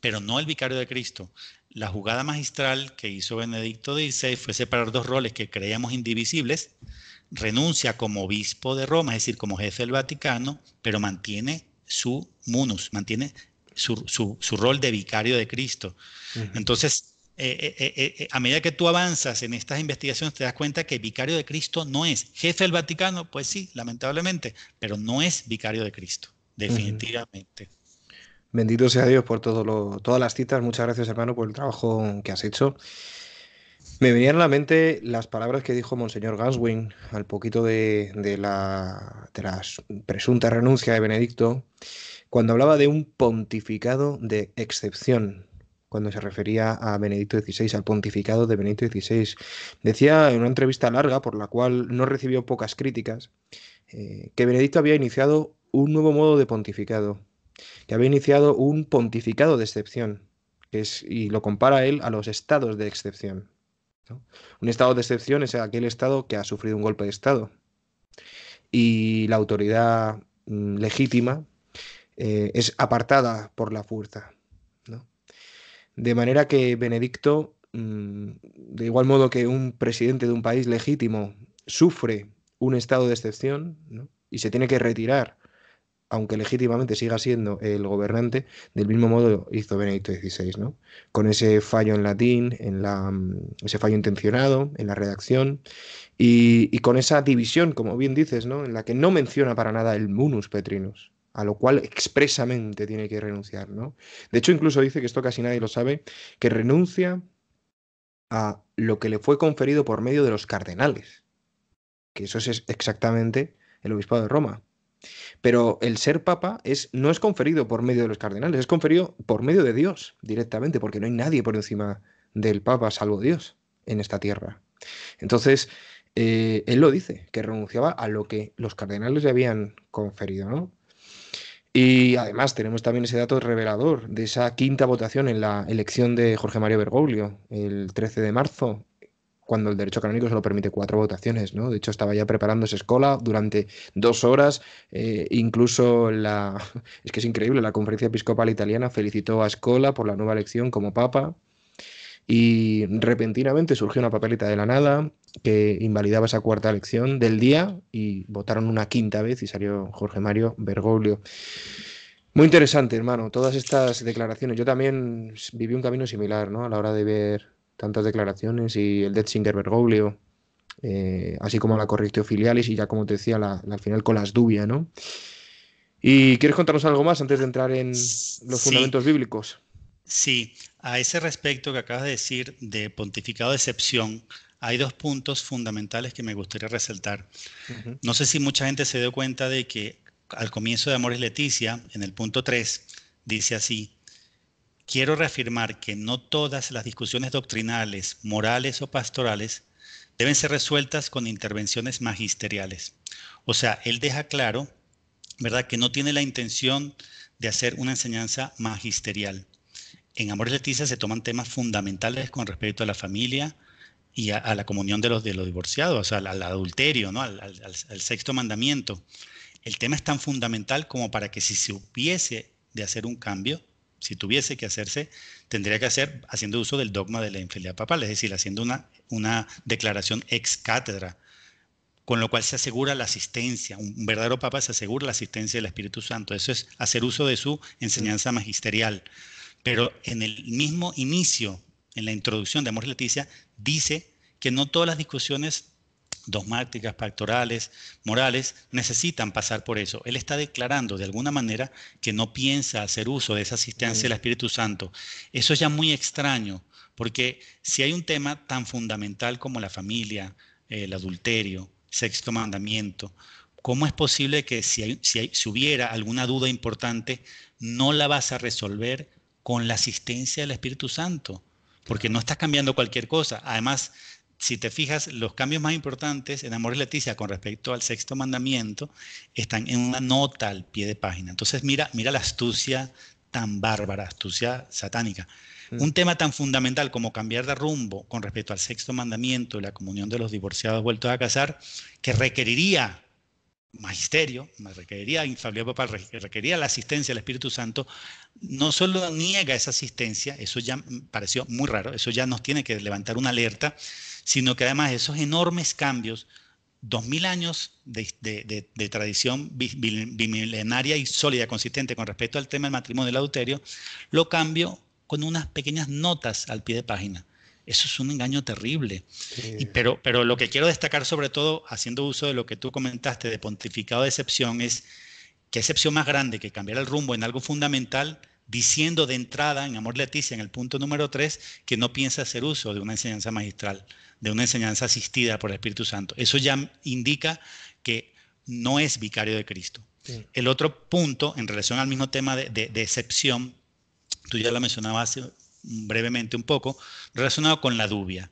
pero no el vicario de Cristo. La jugada magistral que hizo Benedicto dieciséis fue separar dos roles que creíamos indivisibles. Renuncia como obispo de Roma, es decir, como jefe del Vaticano, pero mantiene su munus, mantiene su, su, su rol de vicario de Cristo. Uh-huh. Entonces, eh, eh, eh, a medida que tú avanzas en estas investigaciones, te das cuenta que vicario de Cristo no es. Jefe del Vaticano, pues sí, lamentablemente, pero no es vicario de Cristo, definitivamente. Uh-huh. Bendito sea Dios por todo lo, todas las citas. Muchas gracias, hermano, por el trabajo que has hecho. Me venían a la mente las palabras que dijo Monseñor Ganswin al poquito de, de, la, de la presunta renuncia de Benedicto, cuando hablaba de un pontificado de excepción, cuando se refería a Benedicto dieciséis, al pontificado de Benedicto dieciséis. Decía en una entrevista larga, por la cual no recibió pocas críticas, eh, que Benedicto había iniciado un nuevo modo de pontificado, que había iniciado un pontificado de excepción, que es, y lo compara él a los estados de excepción, ¿no? Un estado de excepción es aquel estado que ha sufrido un golpe de estado, y la autoridad mm, legítima eh, es apartada por la fuerza, ¿no? De manera que Benedicto, de igual modo que un presidente de un país legítimo sufre un estado de excepción, ¿no?, y se tiene que retirar, aunque legítimamente siga siendo el gobernante, del mismo modo hizo Benedicto dieciséis, ¿no?, con ese fallo en latín, en la, ese fallo intencionado, en la redacción, y, y con esa división, como bien dices, ¿no?, en la que no menciona para nada el munus petrinus, a lo cual expresamente tiene que renunciar, ¿no? De hecho, incluso dice, que esto casi nadie lo sabe, que renuncia a lo que le fue conferido por medio de los cardenales, que eso es exactamente el obispado de Roma. Pero el ser papa es, no es conferido por medio de los cardenales, es conferido por medio de Dios directamente, porque no hay nadie por encima del papa salvo Dios en esta tierra. Entonces, eh, él lo dice, que renunciaba a lo que los cardenales le habían conferido, ¿no? Y además tenemos también ese dato revelador de esa quinta votación en la elección de Jorge Mario Bergoglio, el trece de marzo, cuando el derecho canónico solo permite cuatro votaciones, ¿no? De hecho, estaba ya preparándose Escola durante dos horas, eh, incluso la... es que es increíble, la Conferencia Episcopal Italiana felicitó a Escola por la nueva elección como papa, y repentinamente surgió una papeleta de la nada que invalidaba esa cuarta elección del día, y votaron una quinta vez y salió Jorge Mario Bergoglio. Muy interesante, hermano, todas estas declaraciones. Yo también viví un camino similar, ¿no?, a la hora de ver tantas declaraciones y el Detzinger Bergoglio, eh, así como la Correctio Filialis y ya, como te decía, la, la al final con las dubias, ¿no? ¿Y quieres contarnos algo más antes de entrar en los sí. fundamentos bíblicos? Sí, a ese respecto que acabas de decir de pontificado de excepción, hay dos puntos fundamentales que me gustaría resaltar. Uh-huh. No sé si mucha gente se dio cuenta de que al comienzo de Amoris Laetitia, en el punto tres, dice así: quiero reafirmar que no todas las discusiones doctrinales, morales o pastorales deben ser resueltas con intervenciones magisteriales. O sea, él deja claro, ¿verdad?, que no tiene la intención de hacer una enseñanza magisterial. En Amoris Laetitia se toman temas fundamentales con respecto a la familia y a, a la comunión de los, de los divorciados, o sea, al, al adulterio, ¿no?, al, al, al sexto mandamiento. El tema es tan fundamental como para que si se hubiese de hacer un cambio, si tuviese que hacerse, tendría que hacer haciendo uso del dogma de la infidelidad papal, es decir, haciendo una, una declaración ex cátedra, con lo cual se asegura la asistencia, un verdadero papa se asegura la asistencia del Espíritu Santo. Eso es hacer uso de su enseñanza magisterial. Pero en el mismo inicio, en la introducción de Amoris Laetitia, dice que no todas las discusiones dogmáticas, pastorales, morales, necesitan pasar por eso. Él está declarando de alguna manera que no piensa hacer uso de esa asistencia del Espíritu Santo. Eso es ya muy extraño, porque si hay un tema tan fundamental como la familia, el adulterio, sexto mandamiento, ¿cómo es posible que si, hay, si, hay, si hubiera alguna duda importante, no la vas a resolver con la asistencia del Espíritu Santo? Porque no estás cambiando cualquier cosa. Además, si te fijas, los cambios más importantes en Amoris Laetitia con respecto al sexto mandamiento están en una nota al pie de página. Entonces, mira, mira la astucia tan bárbara, astucia satánica. Mm. Un tema tan fundamental como cambiar de rumbo con respecto al sexto mandamiento y la comunión de los divorciados vueltos a casar, que requeriría magisterio, requeriría infalibilidad papal, requeriría la asistencia del Espíritu Santo, no solo niega esa asistencia, eso ya pareció muy raro, eso ya nos tiene que levantar una alerta, sino que además esos enormes cambios, dos mil años de, de, de, de tradición bimilenaria y sólida, consistente con respecto al tema del matrimonio y el adulterio, lo cambio con unas pequeñas notas al pie de página. Eso es un engaño terrible. Sí. Y, pero, pero lo que quiero destacar, sobre todo, haciendo uso de lo que tú comentaste de pontificado de excepción, es qué excepción más grande que cambiar el rumbo en algo fundamental diciendo de entrada en Amoris Laetitia, en el punto número tres, que no piensa hacer uso de una enseñanza magistral, de una enseñanza asistida por el Espíritu Santo. Eso ya indica que no es vicario de Cristo. Sí. El otro punto, en relación al mismo tema de, de, de excepción, tú ya lo mencionabas hace, brevemente un poco, relacionado con la dubia.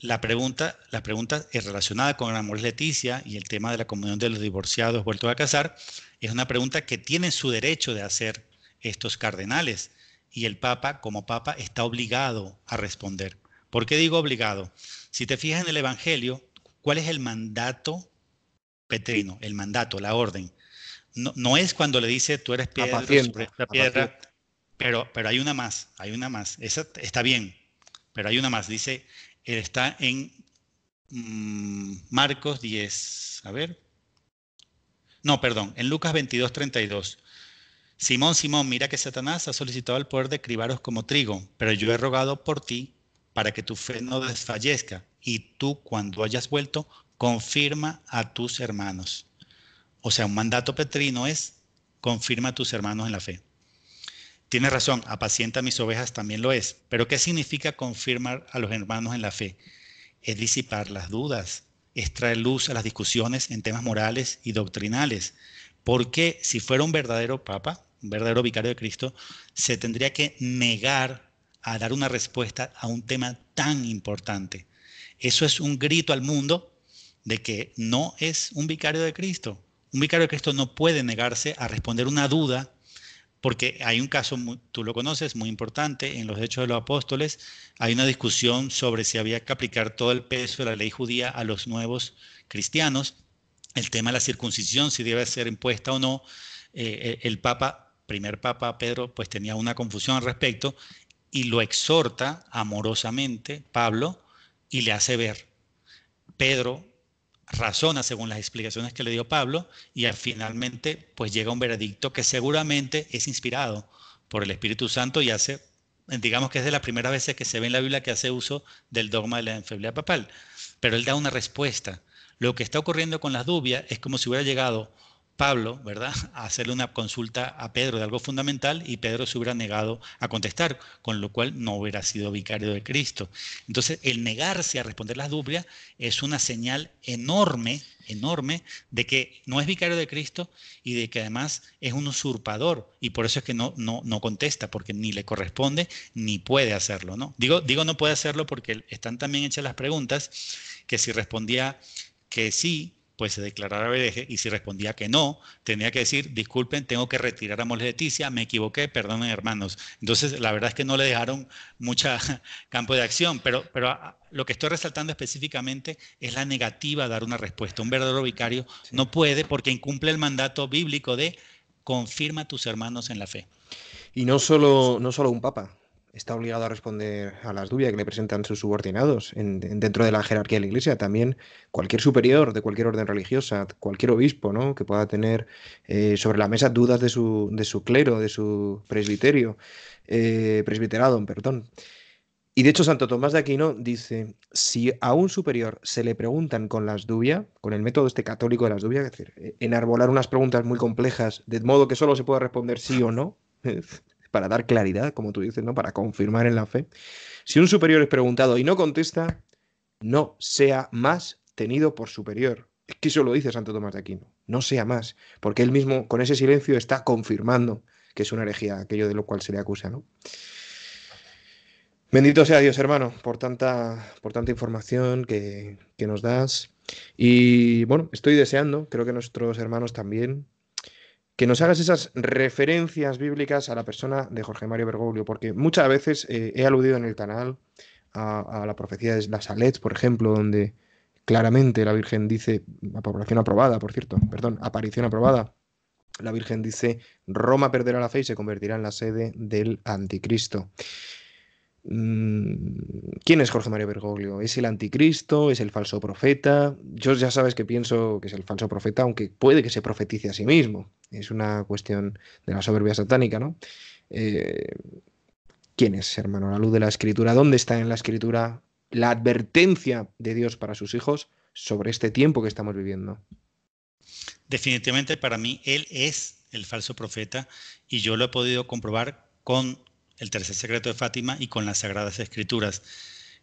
La pregunta, la pregunta es relacionada con Amoris Laetitia y el tema de la comunión de los divorciados vueltos a casar. Es una pregunta que tienen su derecho de hacer estos cardenales, y el Papa, como Papa, está obligado a responder. ¿Por qué digo obligado? Si te fijas en el Evangelio, ¿cuál es el mandato petrino? El mandato, la orden. No, no es cuando le dice, tú eres piedra, sobre esta piedra, pero, pero hay una más, hay una más. Esa está bien, pero hay una más. Dice, él está en mmm, Marcos diez, a ver. No, perdón, en Lucas veintidós, treinta y dos. Simón, Simón, mira que Satanás ha solicitado el poder de cribaros como trigo, pero yo he rogado por ti para que tu fe no desfallezca, y tú, cuando hayas vuelto, confirma a tus hermanos. O sea, un mandato petrino es, confirma a tus hermanos en la fe. Tienes razón, apacienta mis ovejas también lo es, pero ¿qué significa confirmar a los hermanos en la fe? Es disipar las dudas, es traer luz a las discusiones en temas morales y doctrinales, porque si fuera un verdadero Papa, un verdadero vicario de Cristo, se tendría que negar a dar una respuesta a un tema tan importante. Eso es un grito al mundo de que no es un vicario de Cristo. Un vicario de Cristo no puede negarse a responder una duda, porque hay un caso, tú lo conoces, muy importante, en los Hechos de los Apóstoles, hay una discusión sobre si había que aplicar todo el peso de la ley judía a los nuevos cristianos, el tema de la circuncisión, si debe ser impuesta o no. Eh, el Papa, primer Papa Pedro, pues tenía una confusión al respecto, y lo exhorta amorosamente Pablo y le hace ver. Pedro razona según las explicaciones que le dio Pablo y finalmente pues llega a un veredicto que seguramente es inspirado por el Espíritu Santo y hace, digamos que es de las primeras veces que se ve en la Biblia que hace uso del dogma de la enfermedad papal. Pero él da una respuesta. Lo que está ocurriendo con las dubias es como si hubiera llegado Pablo, ¿verdad?, a hacerle una consulta a Pedro de algo fundamental y Pedro se hubiera negado a contestar, con lo cual no hubiera sido vicario de Cristo. Entonces, el negarse a responder las dudas es una señal enorme, enorme, de que no es vicario de Cristo y de que además es un usurpador, y por eso es que no, no, no contesta, porque ni le corresponde ni puede hacerlo, ¿no? Digo, digo no puede hacerlo porque están también hechas las preguntas que si respondía que sí, pues se declarara hereje, y si respondía que no, tenía que decir, disculpen, tengo que retirar a Amoris Laetitia, me equivoqué, perdonen hermanos. Entonces, la verdad es que no le dejaron mucho campo de acción, pero, pero lo que estoy resaltando específicamente es la negativa a dar una respuesta. Un verdadero vicario sí. No puede, porque incumple el mandato bíblico de confirma a tus hermanos en la fe. Y no solo, no solo un papa está obligado a responder a las dudas que le presentan sus subordinados en, en, dentro de la jerarquía de la Iglesia. También cualquier superior de cualquier orden religiosa, cualquier obispo, ¿no?, que pueda tener eh, sobre la mesa dudas de su, de su clero, de su presbiterio, eh, presbiterado, perdón. Y de hecho Santo Tomás de Aquino dice, si a un superior se le preguntan con las dudas, con el método este católico de las dudas, es decir, enarbolar unas preguntas muy complejas, de modo que solo se pueda responder sí o no, para dar claridad, como tú dices, ¿no?, para confirmar en la fe. Si un superior es preguntado y no contesta, no sea más tenido por superior. Es que eso lo dice Santo Tomás de Aquino. No sea más, porque él mismo con ese silencio está confirmando que es una herejía aquello de lo cual se le acusa, ¿no? Bendito sea Dios, hermano, por tanta, por tanta información que, que nos das. Y bueno, estoy deseando, creo que nuestros hermanos también, que nos hagas esas referencias bíblicas a la persona de Jorge Mario Bergoglio, porque muchas veces eh, he aludido en el canal a, a la profecía de La Salet, por ejemplo, donde claramente la Virgen dice, la población aprobada, por cierto, perdón, aparición aprobada, la Virgen dice, Roma perderá la fe y se convertirá en la sede del anticristo. ¿Quién es Jorge Mario Bergoglio? ¿Es el anticristo? ¿Es el falso profeta? Yo ya sabes que pienso que es el falso profeta, aunque puede que se profetice a sí mismo. Es una cuestión de la soberbia satánica, ¿no? Eh, ¿Quién es, hermano? La luz de la Escritura. ¿Dónde está en la Escritura la advertencia de Dios para sus hijos sobre este tiempo que estamos viviendo? Definitivamente para mí él es el falso profeta y yo lo he podido comprobar con el tercer secreto de Fátima y con las Sagradas Escrituras.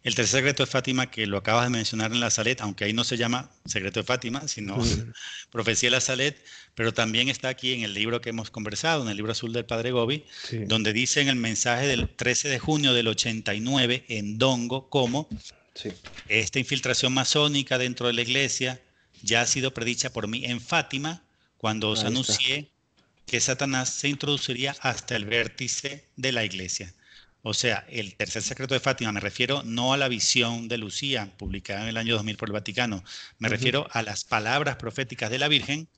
El tercer secreto de Fátima, que lo acabas de mencionar en La Salet, aunque ahí no se llama secreto de Fátima, sino mm. profecía de La Salet, pero también está aquí en el libro que hemos conversado, en el libro azul del Padre Gobi, sí. donde dice en el mensaje del trece de junio del ochenta y nueve, en Dongo, como sí. esta infiltración masónica dentro de la iglesia ya ha sido predicha por mí en Fátima, cuando os ahí anuncié está. que Satanás se introduciría hasta el vértice de la iglesia. O sea, el tercer secreto de Fátima, me refiero no a la visión de Lucía, publicada en el año dos mil por el Vaticano, me uh-huh. refiero a las palabras proféticas de la Virgen.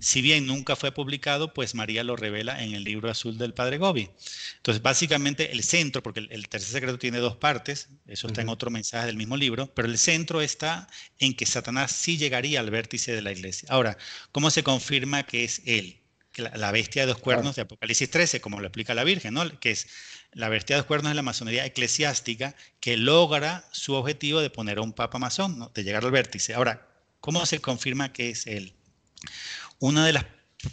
Si bien nunca fue publicado, pues María lo revela en el libro azul del Padre Gobi. Entonces, básicamente el centro, porque el, el tercer secreto tiene dos partes, eso uh-huh. está en otro mensaje del mismo libro, pero el centro está en que Satanás sí llegaría al vértice de la iglesia. Ahora, ¿cómo se confirma que es él? La, la bestia de dos cuernos de Apocalipsis trece, como lo explica la Virgen, ¿no? Que es la bestia de dos cuernos de la masonería eclesiástica que logra su objetivo de poner a un papa masón, ¿no? De llegar al vértice. Ahora, ¿cómo se confirma que es él? Una de las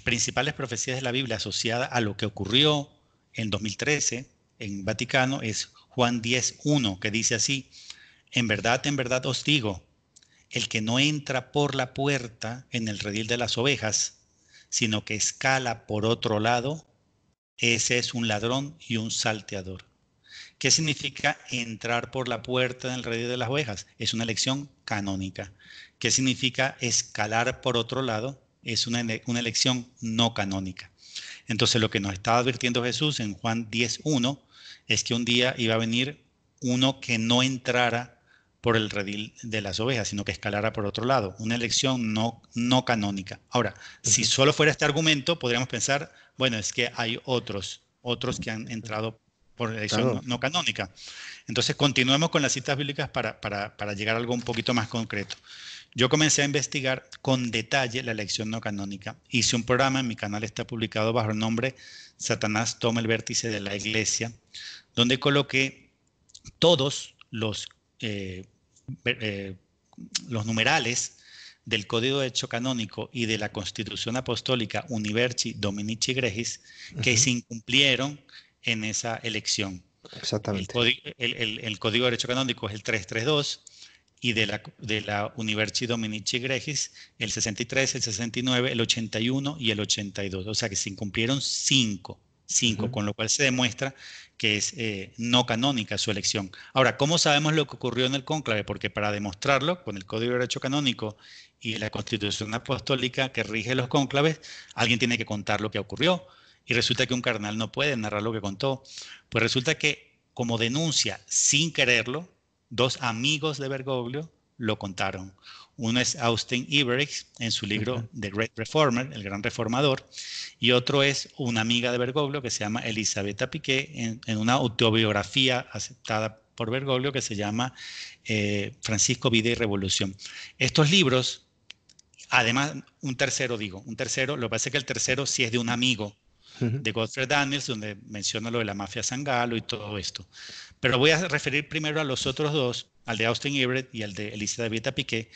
principales profecías de la Biblia asociada a lo que ocurrió en dos mil trece en Vaticano es Juan diez uno, que dice así: en verdad, en verdad os digo, el que no entra por la puerta en el redil de las ovejas, sino que escala por otro lado, ese es un ladrón y un salteador. ¿Qué significa entrar por la puerta del redil de las ovejas? Es una elección canónica. ¿Qué significa escalar por otro lado? Es una, una elección no canónica. Entonces lo que nos estaba advirtiendo Jesús en Juan diez uno es que un día iba a venir uno que no entrara por el redil de las ovejas, sino que escalara por otro lado. Una elección no, no canónica. Ahora, uh-huh. si solo fuera este argumento, podríamos pensar, bueno, es que hay otros, otros que han entrado por elección claro. no, no canónica. Entonces, continuemos con las citas bíblicas para, para, para llegar a algo un poquito más concreto. Yo comencé a investigar con detalle la elección no canónica. Hice un programa, en mi canal está publicado bajo el nombre Satanás toma el vértice de la iglesia, donde coloqué todos los... Eh, Eh, los numerales del Código de Hecho Canónico y de la Constitución Apostólica Universi Dominici Gregis que uh-huh. se incumplieron en esa elección. Exactamente. El, el, el, el Código de Derecho Canónico es el trescientos treinta y dos y de la, de la Universi Dominici Gregis el sesenta y tres, el sesenta y nueve, el ochenta y uno y el ochenta y dos. O sea que se incumplieron cinco. cinco, uh-huh. con lo cual se demuestra que es eh, no canónica su elección. Ahora, ¿cómo sabemos lo que ocurrió en el cónclave? Porque para demostrarlo, con el Código de Derecho Canónico y la Constitución Apostólica que rige los cónclaves, alguien tiene que contar lo que ocurrió. Y resulta que un cardenal no puede narrar lo que contó. Pues resulta que, como denuncia, sin quererlo, dos amigos de Bergoglio lo contaron. Uno es Austin Iberix en su libro uh-huh. The Great Reformer, El Gran Reformador, y otro es una amiga de Bergoglio que se llama Elisabetta Piqué en, en una autobiografía aceptada por Bergoglio que se llama eh, Francisco, Vida y Revolución. Estos libros, además, un tercero digo, un tercero, lo que pasa es que el tercero sí es de un amigo uh-huh. de Godfrey Daniels, donde menciona lo de la mafia Sangalo y todo esto. Pero voy a referir primero a los otros dos, al de Austin Everett y al de Elisabetta Piqué,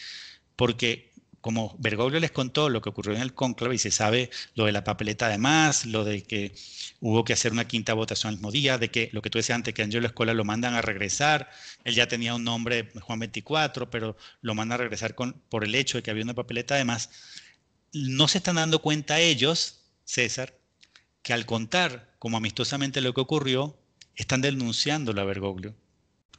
porque como Bergoglio les contó lo que ocurrió en el cónclave y se sabe lo de la papeleta además, lo de que hubo que hacer una quinta votación al mismo día, de que lo que tú decías antes, que Angelo Escola lo mandan a regresar, él ya tenía un nombre, Juan veinticuatro, pero lo mandan a regresar con, por el hecho de que había una papeleta además, no se están dando cuenta ellos, César, que al contar como amistosamente lo que ocurrió, están denunciándolo a Bergoglio.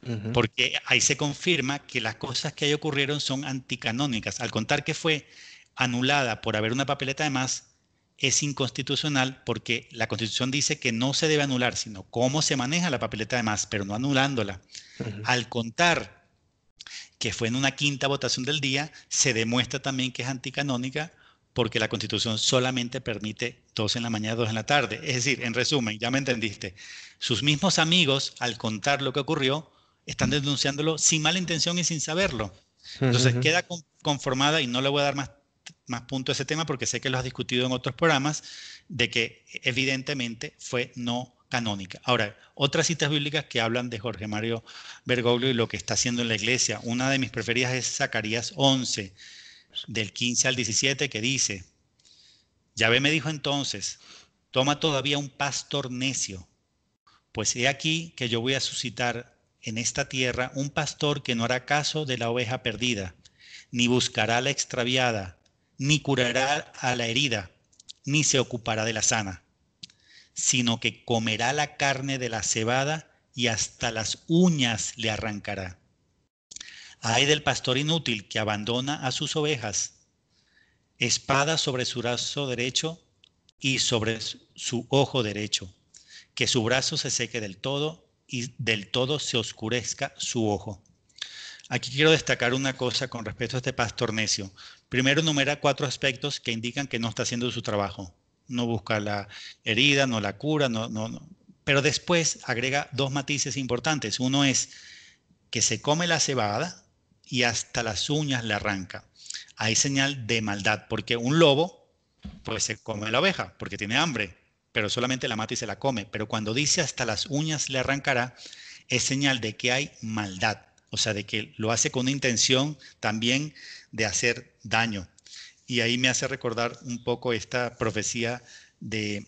Uh-huh. Porque ahí se confirma que las cosas que ahí ocurrieron son anticanónicas. Al contar que fue anulada por haber una papeleta de más, es inconstitucional porque la Constitución dice que no se debe anular, sino cómo se maneja la papeleta de más, pero no anulándola. Uh-huh. Al contar que fue en una quinta votación del día, se demuestra también que es anticanónica porque la Constitución solamente permite dos en la mañana, dos en la tarde. Es decir, en resumen, ya me entendiste, sus mismos amigos, al contar lo que ocurrió, están denunciándolo sin mala intención y sin saberlo. Entonces uh-huh. queda conformada, y no le voy a dar más, más punto a ese tema porque sé que lo has discutido en otros programas, de que evidentemente fue no canónica. Ahora, otras citas bíblicas que hablan de Jorge Mario Bergoglio y lo que está haciendo en la iglesia. Una de mis preferidas es Zacarías once, del quince al diecisiete, que dice: Yahvé me dijo entonces, toma todavía un pastor necio Pues he aquí que yo voy a suscitar en esta tierra un pastor que no hará caso de la oveja perdida, ni buscará a la extraviada, ni curará a la herida, ni se ocupará de la sana, sino que comerá la carne de la cebada y hasta las uñas le arrancará. Ay del pastor inútil que abandona a sus ovejas, espada sobre su brazo derecho y sobre su ojo derecho, que su brazo se seque del todo y del todo se oscurezca su ojo. Aquí quiero destacar una cosa con respecto a este pastor necio. Primero enumera cuatro aspectos que indican que no está haciendo su trabajo. No busca la herida, no la cura, no, no, no. Pero después agrega dos matices importantes. Uno es que se come la cebada y hasta las uñas le arranca. Hay señal de maldad, porque un lobo pues se come la oveja, porque tiene hambre, pero solamente la mata y se la come. Pero cuando dice hasta las uñas le arrancará, es señal de que hay maldad, o sea, de que lo hace con una intención también de hacer daño. Y ahí me hace recordar un poco esta profecía de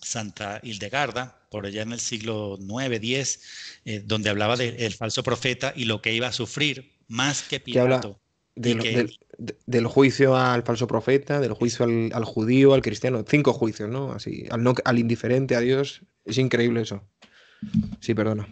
Santa Hildegarda, por allá en el siglo nueve, diez, eh, donde hablaba del falso profeta y lo que iba a sufrir, más que Pilato. Del, que, del, del juicio al falso profeta, del juicio al, al judío, al cristiano, cinco juicios, ¿no? Así, al, no, al indiferente, a Dios. Es increíble eso. Sí, perdona.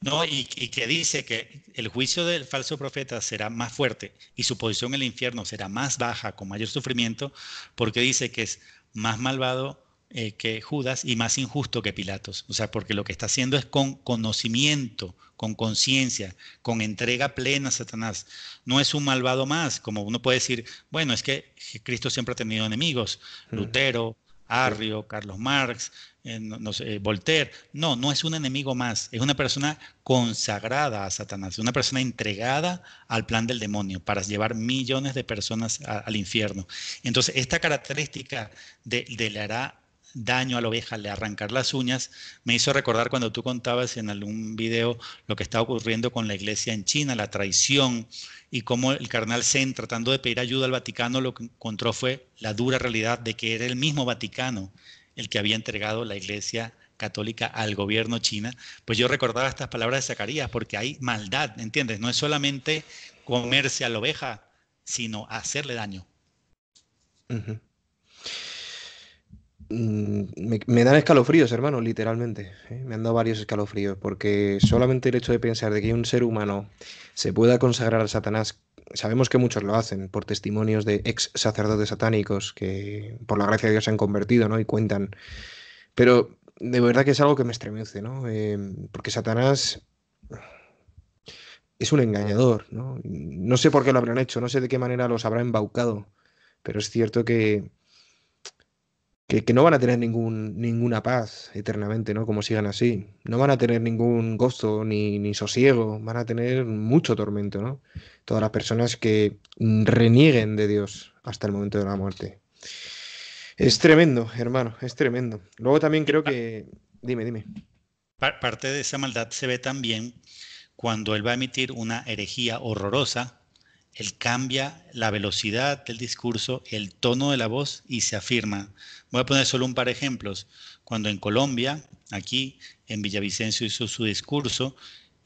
No, y, y que dice que el juicio del falso profeta será más fuerte y su posición en el infierno será más baja, con mayor sufrimiento, porque dice que es más malvado eh, que Judas y más injusto que Pilatos. O sea, porque lo que está haciendo es con conocimiento, con conciencia, con entrega plena a Satanás. No es un malvado más, como uno puede decir, bueno, es que Cristo siempre ha tenido enemigos, Lutero, Arrio, Carlos Marx, eh, no sé, eh, Voltaire. No, no es un enemigo más, es una persona consagrada a Satanás, una persona entregada al plan del demonio para llevar millones de personas a, al infierno. Entonces, esta característica de, de le hará daño a la oveja, le arrancar las uñas, me hizo recordar cuando tú contabas en algún video lo que está ocurriendo con la iglesia en China, la traición, y cómo el cardenal Zen, tratando de pedir ayuda al Vaticano, lo que encontró fue la dura realidad de que era el mismo Vaticano el que había entregado la iglesia católica al gobierno china. Pues yo recordaba estas palabras de Zacarías, porque hay maldad, ¿entiendes? No es solamente comerse a la oveja, sino hacerle daño. Uh-huh. Me, me dan escalofríos, hermano, literalmente. ¿eh? Me han dado varios escalofríos, porque solamente el hecho de pensar de que un ser humano se pueda consagrar a Satanás, sabemos que muchos lo hacen por testimonios de ex sacerdotes satánicos que por la gracia de Dios se han convertido, ¿no? Y cuentan. Pero de verdad que es algo que me estremece, ¿no? Eh, porque Satanás es un engañador, ¿no? No sé por qué lo habrán hecho, no sé de qué manera los habrá embaucado, pero es cierto que Que, que no van a tener ningún, ninguna paz eternamente, ¿no? Como sigan así. No van a tener ningún gozo ni, ni sosiego. Van a tener mucho tormento, ¿no? Todas las personas que renieguen de Dios hasta el momento de la muerte. Es tremendo, hermano, es tremendo. Luego también creo que... Dime, dime. Parte de esa maldad se ve también cuando él va a emitir una herejía horrorosa. Él cambia la velocidad del discurso, el tono de la voz y se afirma. Voy a poner solo un par de ejemplos. Cuando en Colombia, aquí en Villavicencio hizo su discurso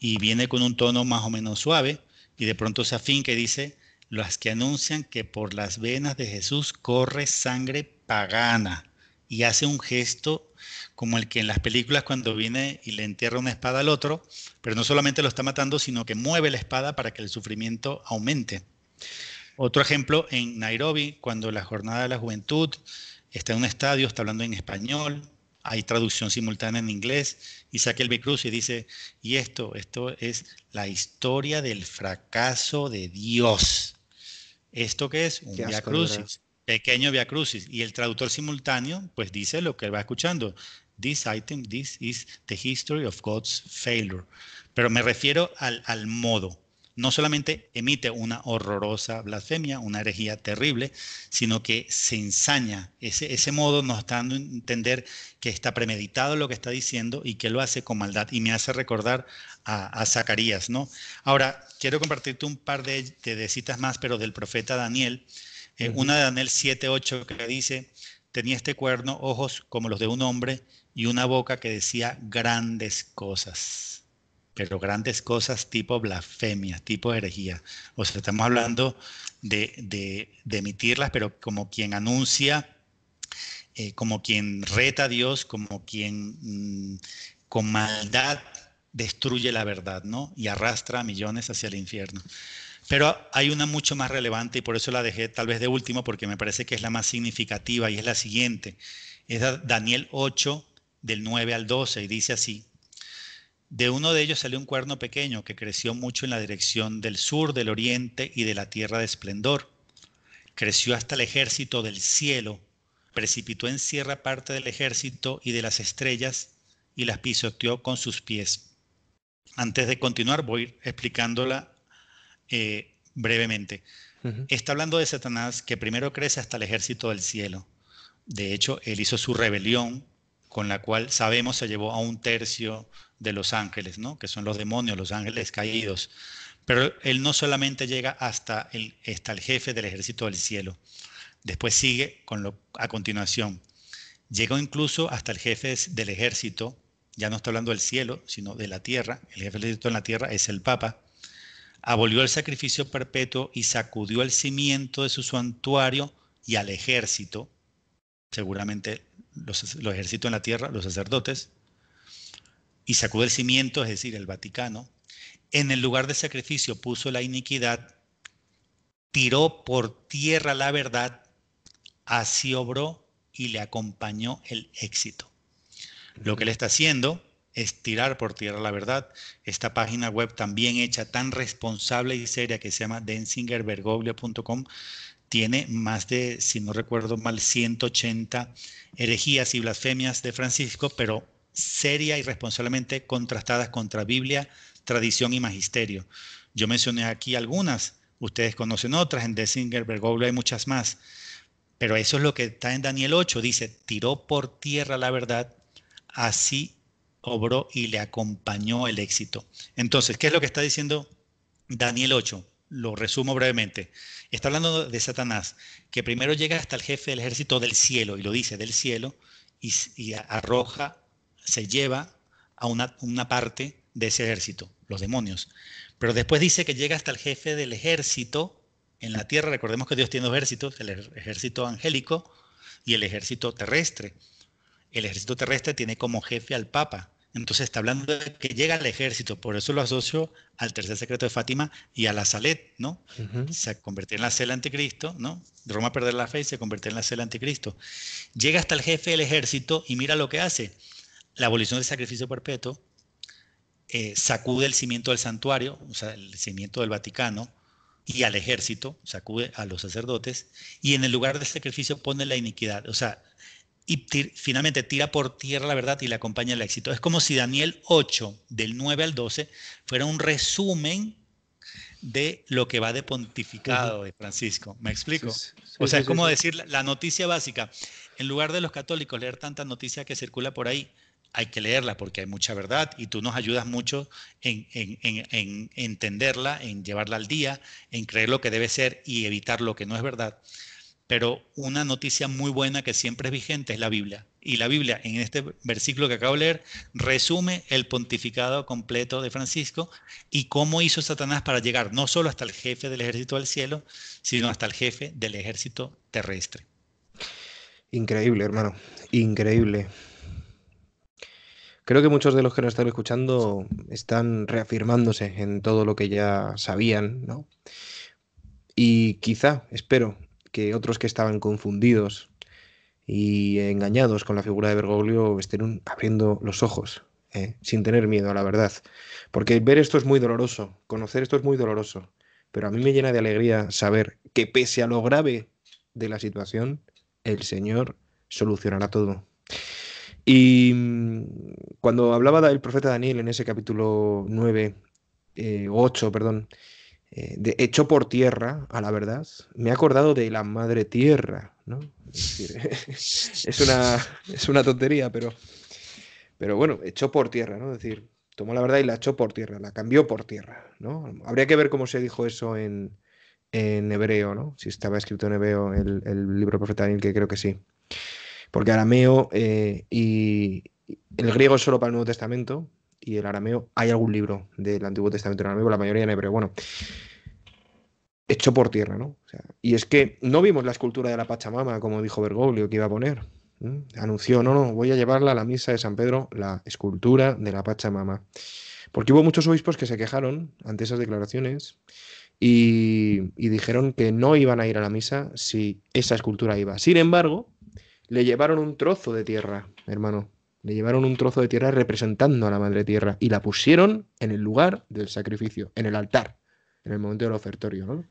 y viene con un tono más o menos suave y de pronto se afinca y dice, los que anuncian que por las venas de Jesús corre sangre pagana, y hace un gesto como el que en las películas cuando viene y le entierra una espada al otro, pero no solamente lo está matando, sino que mueve la espada para que el sufrimiento aumente. Otro ejemplo, en Nairobi, cuando la Jornada de la Juventud está en un estadio, está hablando en español, hay traducción simultánea en inglés, y saca el Bicruz y dice, y esto, esto es la historia del fracaso de Dios. ¿Esto qué es? Un Via Crucis. Pequeño Via Crucis, y el traductor simultáneo pues dice lo que va escuchando. This item, this is the history of God's failure. Pero me refiero al, al modo. No solamente emite una horrorosa blasfemia, una herejía terrible, sino que se ensaña. Ese, ese modo nos está dando a entender que está premeditado lo que está diciendo y que lo hace con maldad. Y me hace recordar a, a Zacarías, ¿no? Ahora, quiero compartirte un par de, de, de citas más, pero del profeta Daniel. Eh, una de Daniel siete, ocho que dice, tenía este cuerno, ojos como los de un hombre y una boca que decía grandes cosas, pero grandes cosas tipo blasfemia, tipo herejía. O sea, estamos hablando de, de, de emitirlas, pero como quien anuncia, eh, como quien reta a Dios, como quien mmm, con maldad destruye la verdad, ¿no? Y arrastra a millones hacia el infierno. Pero hay una mucho más relevante y por eso la dejé tal vez de último, porque me parece que es la más significativa y es la siguiente. Es Daniel ocho, del nueve al doce, y dice así: de uno de ellos salió un cuerno pequeño que creció mucho en la dirección del sur, del oriente y de la tierra de esplendor. Creció hasta el ejército del cielo, precipitó en tierra parte del ejército y de las estrellas y las pisoteó con sus pies. Antes de continuar voy explicándola Eh, brevemente. Uh-huh. Está hablando de Satanás, que primero crece hasta el ejército del cielo. De hecho, él hizo su rebelión, con la cual sabemos se llevó a un tercio de los ángeles, ¿no? Que son los demonios, los ángeles caídos. Pero él no solamente llega hasta el, hasta el jefe del ejército del cielo. Después sigue con lo, a continuación. Llegó incluso hasta el jefe del ejército. Ya no está hablando del cielo, sino de la tierra. El jefe del ejército en la tierra es el Papa. Abolió el sacrificio perpetuo y sacudió el cimiento de su santuario y al ejército, seguramente los, los ejércitos en la tierra, los sacerdotes, y sacudió el cimiento, es decir, el Vaticano. En el lugar de sacrificio puso la iniquidad, tiró por tierra la verdad, así obró y le acompañó el éxito. Lo que él está haciendo es tirar por tierra la verdad. Esta página web tan bien hecha, tan responsable y seria, que se llama denzinger bergoglio punto com, tiene más de, si no recuerdo mal, ciento ochenta herejías y blasfemias de Francisco, pero seria y responsablemente contrastadas contra Biblia, tradición y magisterio. Yo mencioné aquí algunas, ustedes conocen otras, en Denzinger Bergoglio hay muchas más, pero eso es lo que está en Daniel ocho, dice, tiró por tierra la verdad, así obró y le acompañó el éxito. Entonces, ¿qué es lo que está diciendo Daniel ocho? Lo resumo brevemente. Está hablando de Satanás, que primero llega hasta el jefe del ejército del cielo, y lo dice, del cielo, y, y arroja, se lleva a una, una parte de ese ejército, los demonios. Pero después dice que llega hasta el jefe del ejército en la tierra. Recordemos que Dios tiene dos ejércitos, el ejército angélico y el ejército terrestre. El ejército terrestre tiene como jefe al Papa. Entonces está hablando de que llega al ejército, por eso lo asocio al tercer secreto de Fátima y a la Salet, ¿no? Uh-huh. Se convirtió en la cela anticristo, ¿no? De Roma perder la fe y se convirtió en la cela anticristo. Llega hasta el jefe del ejército y mira lo que hace. La abolición del sacrificio perpetuo, eh, sacude el cimiento del santuario, o sea, el cimiento del Vaticano, y al ejército, sacude a los sacerdotes, y en el lugar del sacrificio pone la iniquidad, o sea, y tir, finalmente tira por tierra la verdad y le acompaña el éxito. Es como si Daniel ocho, del nueve al doce, fuera un resumen de lo que va de pontificado de Francisco. ¿Me explico? Sí, sí, o sea, sí, es como sí, decir la, la noticia básica. En lugar de los católicos leer tanta noticia que circula por ahí, hay que leerla porque hay mucha verdad y tú nos ayudas mucho en, en, en, en entenderla, en llevarla al día, en creer lo que debe ser y evitar lo que no es verdad. Pero una noticia muy buena que siempre es vigente es la Biblia. Y la Biblia, en este versículo que acabo de leer, resume el pontificado completo de Francisco y cómo hizo Satanás para llegar no solo hasta el jefe del ejército del cielo, sino hasta el jefe del ejército terrestre. Increíble, hermano. Increíble. Creo que muchos de los que nos están escuchando están reafirmándose en todo lo que ya sabían, ¿no? Y quizá, espero, que otros que estaban confundidos y engañados con la figura de Bergoglio estén abriendo los ojos, ¿eh? Sin tener miedo a la verdad. Porque ver esto es muy doloroso, conocer esto es muy doloroso, pero a mí me llena de alegría saber que pese a lo grave de la situación, el Señor solucionará todo. Y cuando hablaba el profeta Daniel en ese capítulo nueve, ocho, perdón, Eh, de, hecho por tierra a la verdad, me he acordado de la madre tierra, ¿no? Es decir, es una, es una tontería, pero, pero bueno, echó por tierra, ¿no? Es decir, tomó la verdad y la echó por tierra, la cambió por tierra, ¿no? Habría que ver cómo se dijo eso en, en hebreo, ¿no? Si estaba escrito en hebreo el, el libro profeta Daniel, que creo que sí. Porque arameo eh, y, El griego es solo para el Nuevo Testamento y el arameo, hay algún libro del Antiguo Testamento en arameo, la mayoría en hebreo. Bueno, hecho por tierra, ¿no? O sea, y es que no vimos la escultura de la Pachamama, como dijo Bergoglio, que iba a poner. ¿Mm? Anunció, no, no, voy a llevarla a la misa de San Pedro, la escultura de la Pachamama. Porque hubo muchos obispos que se quejaron ante esas declaraciones y, y dijeron que no iban a ir a la misa si esa escultura iba. Sin embargo, le llevaron un trozo de tierra, hermano. Le llevaron un trozo de tierra representando a la Madre Tierra y la pusieron en el lugar del sacrificio, en el altar, en el momento del ofertorio, ¿no?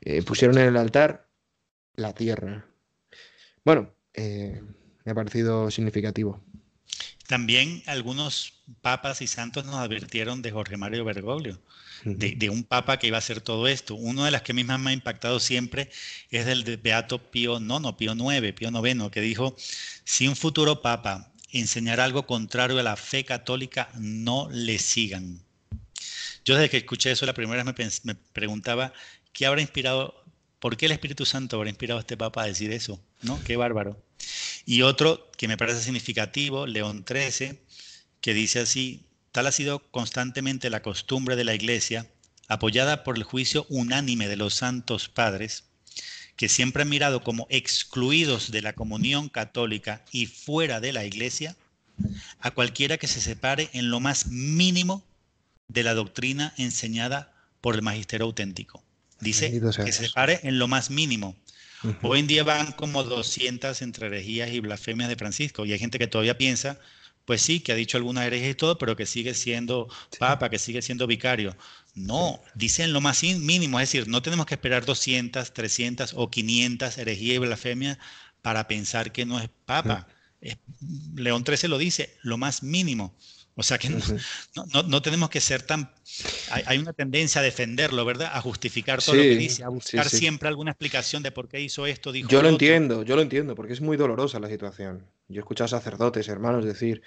Eh, pusieron en el altar la tierra. Bueno, eh, me ha parecido significativo. También algunos papas y santos nos advirtieron de Jorge Mario Bergoglio, uh-huh. de, de un papa que iba a hacer todo esto. Uno de las que mismas me ha impactado siempre es el de Beato Pío noveno, Pío noveno, Pío noveno, que dijo, si un futuro papa enseñar algo contrario a la fe católica, no le sigan. Yo desde que escuché eso la primera vez me, me preguntaba, ¿qué habrá inspirado? ¿Por qué el Espíritu Santo habrá inspirado a este Papa a decir eso? ¿No? ¡Qué bárbaro! Y otro que me parece significativo, León trece, que dice así, tal ha sido constantemente la costumbre de la Iglesia, apoyada por el juicio unánime de los santos padres, que siempre han mirado como excluidos de la comunión católica y fuera de la Iglesia a cualquiera que se separe en lo más mínimo de la doctrina enseñada por el magisterio auténtico. Dice que se separe en lo más mínimo. Uh-huh. Hoy en día van como doscientas entre herejías y blasfemias de Francisco y hay gente que todavía piensa, pues sí, que ha dicho algunas herejías y todo, pero que sigue siendo sí. papa, que sigue siendo vicario. No, dicen lo más mínimo, es decir, no tenemos que esperar doscientas, trescientas o quinientas herejías y blasfemias para pensar que no es papa. Sí. León trece lo dice, lo más mínimo. O sea que no, sí. no, no, no tenemos que ser tan... Hay, hay una tendencia a defenderlo, ¿verdad? A justificar todo sí, lo que dice, a buscar sí, sí. siempre alguna explicación de por qué hizo esto, dijo Yo lo otro. entiendo, yo lo entiendo, porque es muy dolorosa la situación. Yo he escuchado sacerdotes, hermanos, decir,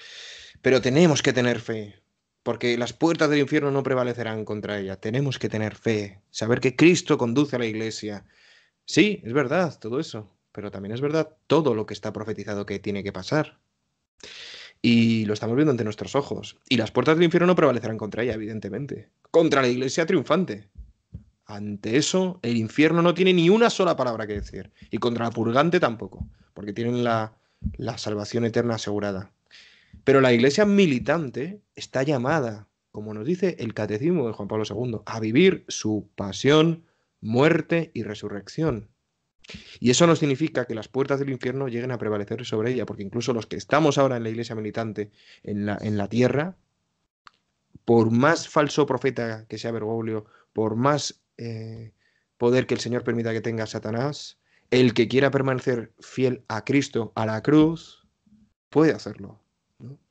pero tenemos que tener fe. Porque las puertas del infierno no prevalecerán contra ella. Tenemos que tener fe, saber que Cristo conduce a la Iglesia. Sí, es verdad todo eso, pero también es verdad todo lo que está profetizado que tiene que pasar. Y lo estamos viendo ante nuestros ojos. Y las puertas del infierno no prevalecerán contra ella, evidentemente. Contra la Iglesia triunfante. Ante eso, el infierno no tiene ni una sola palabra que decir. Y contra la purgante tampoco, porque tienen la, la salvación eterna asegurada. Pero la Iglesia militante está llamada, como nos dice el Catecismo de Juan Pablo segundo, a vivir su pasión, muerte y resurrección. Y eso no significa que las puertas del infierno lleguen a prevalecer sobre ella, porque incluso los que estamos ahora en la Iglesia militante, en la, en la tierra, por más falso profeta que sea Bergoglio, por más eh, poder que el Señor permita que tenga Satanás, el que quiera permanecer fiel a Cristo, a la cruz, puede hacerlo.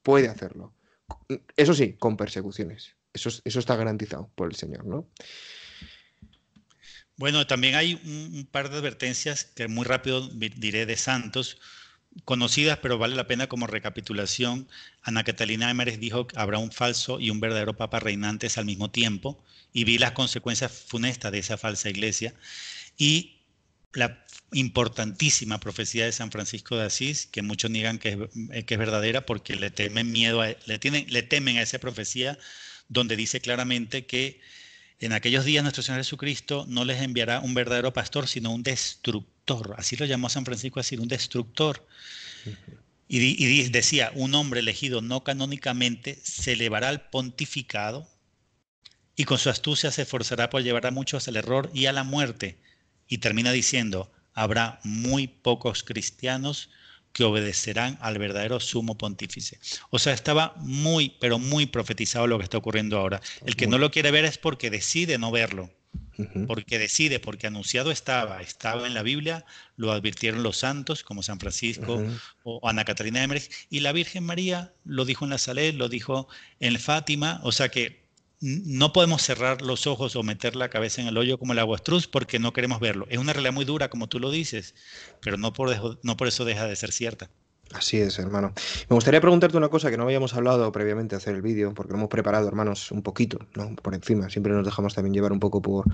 Puede hacerlo. Eso sí, con persecuciones. Eso, eso está garantizado por el Señor, ¿no? Bueno, también hay un, un par de advertencias que muy rápido diré de santos, conocidas, pero vale la pena como recapitulación. Ana Catalina Emeres dijo que habrá un falso y un verdadero papa reinantes al mismo tiempo, y vi las consecuencias funestas de esa falsa iglesia. Y la importantísima profecía de San Francisco de Asís, que muchos niegan que es, que es verdadera porque le temen miedo a, le, tienen, le temen a esa profecía donde dice claramente que en aquellos días nuestro Señor Jesucristo no les enviará un verdadero pastor sino un destructor, así lo llamó San Francisco de Asís, un destructor. Y, y decía, un hombre elegido no canónicamente se elevará al pontificado y con su astucia se esforzará por llevar a muchos al error y a la muerte. Y termina diciendo, habrá muy pocos cristianos que obedecerán al verdadero sumo pontífice. O sea, estaba muy, pero muy profetizado lo que está ocurriendo ahora. El que no lo quiere ver es porque decide no verlo. Uh-huh. Porque decide, porque anunciado estaba, estaba en la Biblia, lo advirtieron los santos como San Francisco uh-huh. o Ana Catalina de Merck, y la Virgen María lo dijo en La Salet, lo dijo en Fátima, o sea que no podemos cerrar los ojos o meter la cabeza en el hoyo como el aguastruz porque no queremos verlo. Es una realidad muy dura, como tú lo dices, pero no por, dejo, no por eso deja de ser cierta. Así es, hermano. Me gustaría preguntarte una cosa que no habíamos hablado previamente hacer el vídeo, porque lo hemos preparado, hermanos, un poquito, ¿no? Por encima. Siempre nos dejamos también llevar un poco por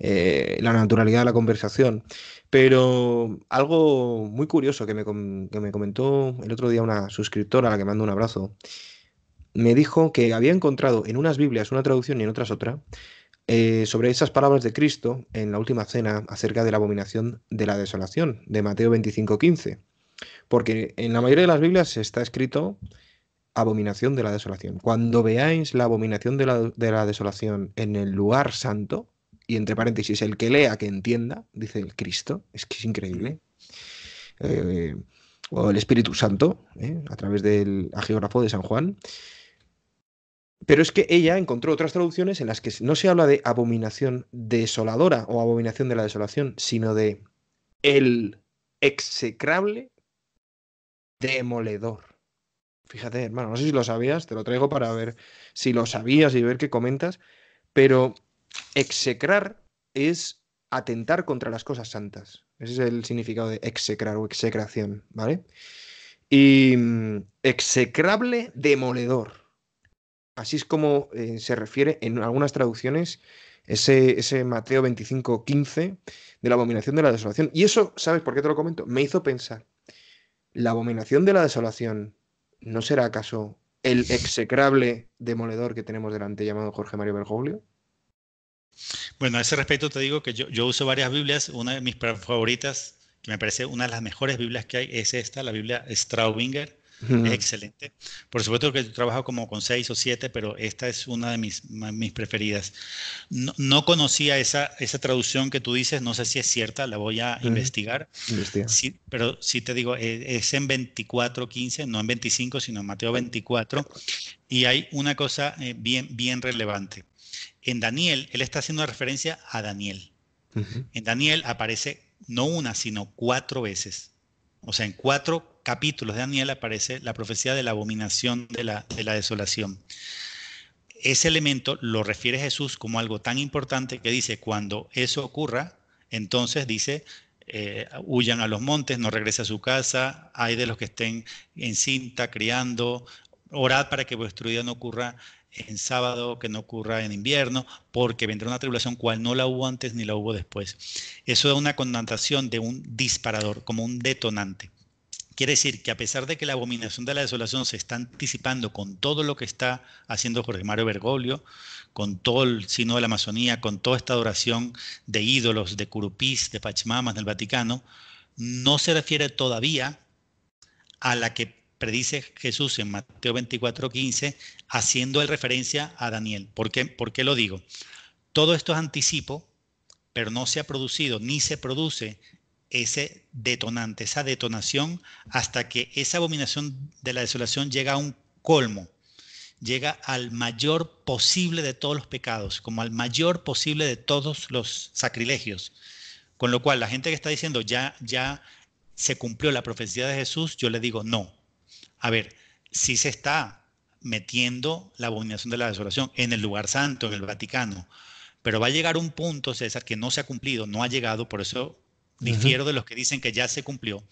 eh, la naturalidad de la conversación. Pero algo muy curioso que me, que me comentó el otro día una suscriptora, a la que mando un abrazo, me dijo que había encontrado en unas Biblias una traducción y en otras otra, Eh, sobre esas palabras de Cristo en la última cena acerca de la abominación de la desolación, de Mateo veinticinco quince. Porque en la mayoría de las Biblias está escrito abominación de la desolación. Cuando veáis la abominación de la, de la desolación en el lugar santo, y entre paréntesis, el que lea, que entienda, dice el Cristo, es que es increíble. Eh, o el Espíritu Santo, eh, a través del agiógrafo de San Juan. Pero es que ella encontró otras traducciones en las que no se habla de abominación desoladora o abominación de la desolación, sino de el execrable demoledor. Fíjate, hermano, no sé si lo sabías, te lo traigo para ver si lo sabías y ver qué comentas, pero execrar es atentar contra las cosas santas. Ese es el significado de execrar o execración, ¿vale? Y execrable demoledor. Así es como eh, se refiere en algunas traducciones ese, ese Mateo veinticinco quince de la abominación de la desolación. Y eso, ¿sabes por qué te lo comento? Me hizo pensar, ¿la abominación de la desolación no será acaso el execrable demoledor que tenemos delante llamado Jorge Mario Bergoglio? Bueno, a ese respecto te digo que yo, yo uso varias Biblias. Una de mis favoritas, que me parece una de las mejores Biblias que hay, es esta, la Biblia Straubinger. Es excelente. Por supuesto que yo trabajo como con seis o siete, pero esta es una de mis, mis preferidas. No, no conocía esa, esa traducción que tú dices, no sé si es cierta, la voy a uh-huh. investigar. Sí, pero sí te digo, es en veinticuatro quince, no en veinticinco, sino en Mateo veinticuatro. Y hay una cosa bien, bien relevante. En Daniel, él está haciendo referencia a Daniel. Uh-huh. En Daniel aparece no una, sino cuatro veces. O sea, en cuatro capítulos de Daniel aparece la profecía de la abominación de la, de la desolación. Ese elemento lo refiere Jesús como algo tan importante que dice, cuando eso ocurra, entonces dice, eh, huyan a los montes, no regrese a su casa, hay de los que estén encinta, criando, orad para que vuestro día no ocurra en sábado, que no ocurra en invierno, porque vendrá una tribulación cual no la hubo antes ni la hubo después. Eso da una connotación de un disparador, como un detonante. Quiere decir que a pesar de que la abominación de la desolación se está anticipando con todo lo que está haciendo Jorge Mario Bergoglio, con todo el sino de la Amazonía, con toda esta adoración de ídolos, de curupís, de pachamamas del Vaticano, no se refiere todavía a la que predice Jesús en Mateo veinticuatro quince, haciendo el referencia a Daniel. ¿Por qué? ¿Por qué lo digo? Todo esto es anticipo, pero no se ha producido ni se produce ese detonante, esa detonación, hasta que esa abominación de la desolación llega a un colmo, llega al mayor posible de todos los pecados, como al mayor posible de todos los sacrilegios. Con lo cual, la gente que está diciendo, ya, ya se cumplió la profecía de Jesús, yo le digo, no. A ver, si se está metiendo la abominación de la desolación en el lugar santo, en el Vaticano, pero va a llegar un punto, César, que no se ha cumplido, no ha llegado, por eso difiero de los que dicen que ya se cumplió,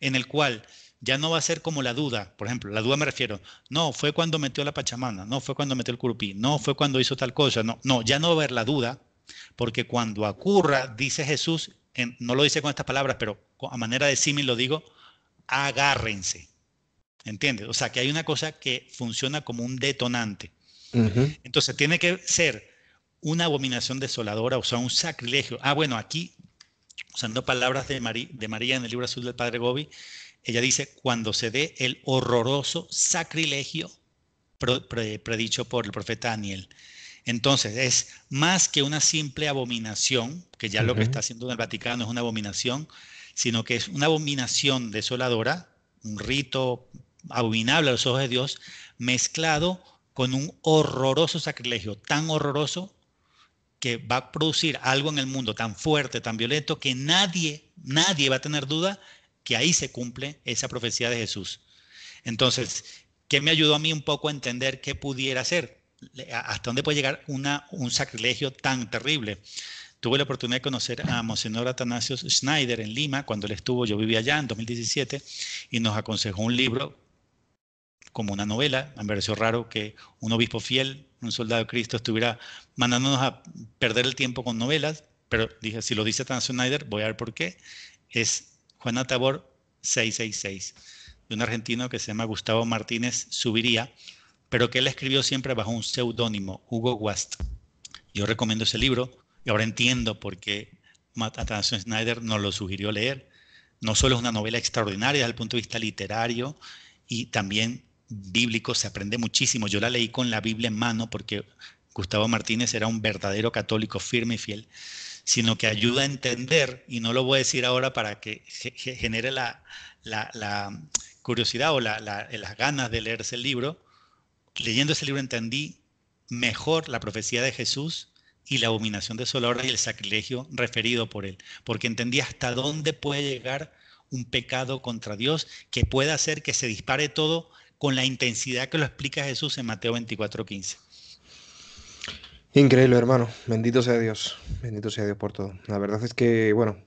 en el cual ya no va a ser como la duda. Por ejemplo, la duda me refiero, no, fue cuando metió la pachamama, no, fue cuando metió el curupí, no, fue cuando hizo tal cosa, no, no, ya no va a haber la duda, porque cuando ocurra, dice Jesús, en, no lo dice con estas palabras, pero a manera de símil lo digo, agárrense, ¿entiendes? O sea, que hay una cosa que funciona como un detonante. Uh-huh. Entonces, tiene que ser una abominación desoladora, o sea, un sacrilegio. Ah, bueno, aquí, usando palabras de, Marí, de María en el libro azul del Padre Gobi, ella dice, cuando se dé el horroroso sacrilegio predicho por el profeta Daniel. Entonces, es más que una simple abominación, que ya uh-huh. lo que está haciendo en el Vaticano es una abominación, sino que es una abominación desoladora, un rito abominable a los ojos de Dios, mezclado con un horroroso sacrilegio, tan horroroso, que va a producir algo en el mundo tan fuerte, tan violento, que nadie, nadie va a tener duda que ahí se cumple esa profecía de Jesús. Entonces, ¿qué me ayudó a mí un poco a entender qué pudiera ser? ¿Hasta dónde puede llegar una, un sacrilegio tan terrible? Tuve la oportunidad de conocer a Monseñor Atanasio Schneider en Lima, cuando él estuvo, yo vivía allá en dos mil diecisiete, y nos aconsejó un libro como una novela. Me pareció raro que un obispo fiel, un soldado de Cristo, estuviera mandándonos a perder el tiempo con novelas, pero dije, si lo dice Atanasio Schneider, voy a ver por qué. Es Juan Atabor seiscientos sesenta y seis, de un argentino que se llama Gustavo Martínez Subiría, pero que él escribió siempre bajo un seudónimo, Hugo Guast. Yo recomiendo ese libro, y ahora entiendo por qué Atanasio Schneider nos lo sugirió leer. No solo es una novela extraordinaria desde el punto de vista literario y también bíblico, se aprende muchísimo. Yo la leí con la Biblia en mano porque Gustavo Martínez era un verdadero católico firme y fiel, sino que ayuda a entender, y no lo voy a decir ahora para que genere la, la, la curiosidad o la, la, las ganas de leerse el libro. Leyendo ese libro entendí mejor la profecía de Jesús y la abominación desoladora y el sacrilegio referido por él, porque entendí hasta dónde puede llegar un pecado contra Dios que puede hacer que se dispare todo con la intensidad que lo explica Jesús en Mateo veinticuatro quince. Increíble, hermano. Bendito sea Dios. Bendito sea Dios por todo. La verdad es que, bueno,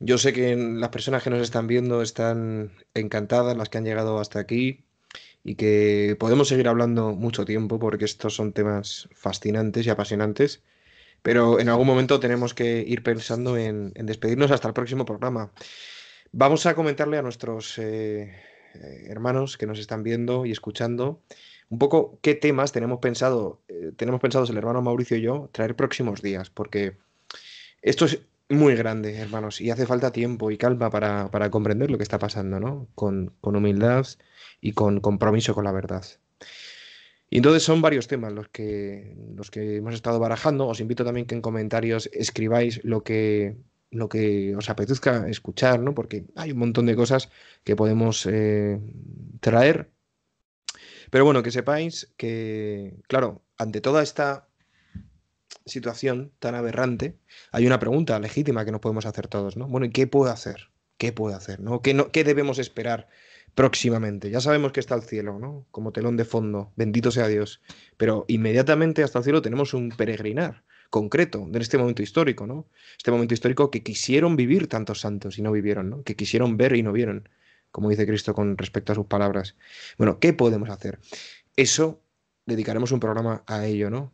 yo sé que las personas que nos están viendo están encantadas, las que han llegado hasta aquí, y que podemos seguir hablando mucho tiempo porque estos son temas fascinantes y apasionantes, pero en algún momento tenemos que ir pensando en, en despedirnos hasta el próximo programa. Vamos a comentarle a nuestros eh, hermanos que nos están viendo y escuchando un poco qué temas tenemos pensado, eh, tenemos pensados el hermano Mauricio y yo traer próximos días, porque esto es muy grande, hermanos, y hace falta tiempo y calma para, para comprender lo que está pasando, ¿no? Con, con humildad y con compromiso con la verdad. Y entonces son varios temas los que, los que hemos estado barajando. Os invito también que en comentarios escribáis lo que, lo que os apetezca escuchar, ¿no? Porque hay un montón de cosas que podemos eh, traer. Pero bueno, que sepáis que, claro, ante toda esta situación tan aberrante, hay una pregunta legítima que nos podemos hacer todos, ¿no? Bueno, ¿y qué puedo hacer? ¿Qué puedo hacer? ¿No? ¿Qué, no, qué debemos esperar próximamente? Ya sabemos que está el cielo, ¿no? Como telón de fondo, bendito sea Dios. Pero inmediatamente hasta el cielo tenemos un peregrinar concreto en este momento histórico, ¿no? Este momento histórico que quisieron vivir tantos santos y no vivieron, ¿no? Que quisieron ver y no vieron, como dice Cristo con respecto a sus palabras. Bueno, ¿qué podemos hacer? Eso dedicaremos un programa a ello, ¿no?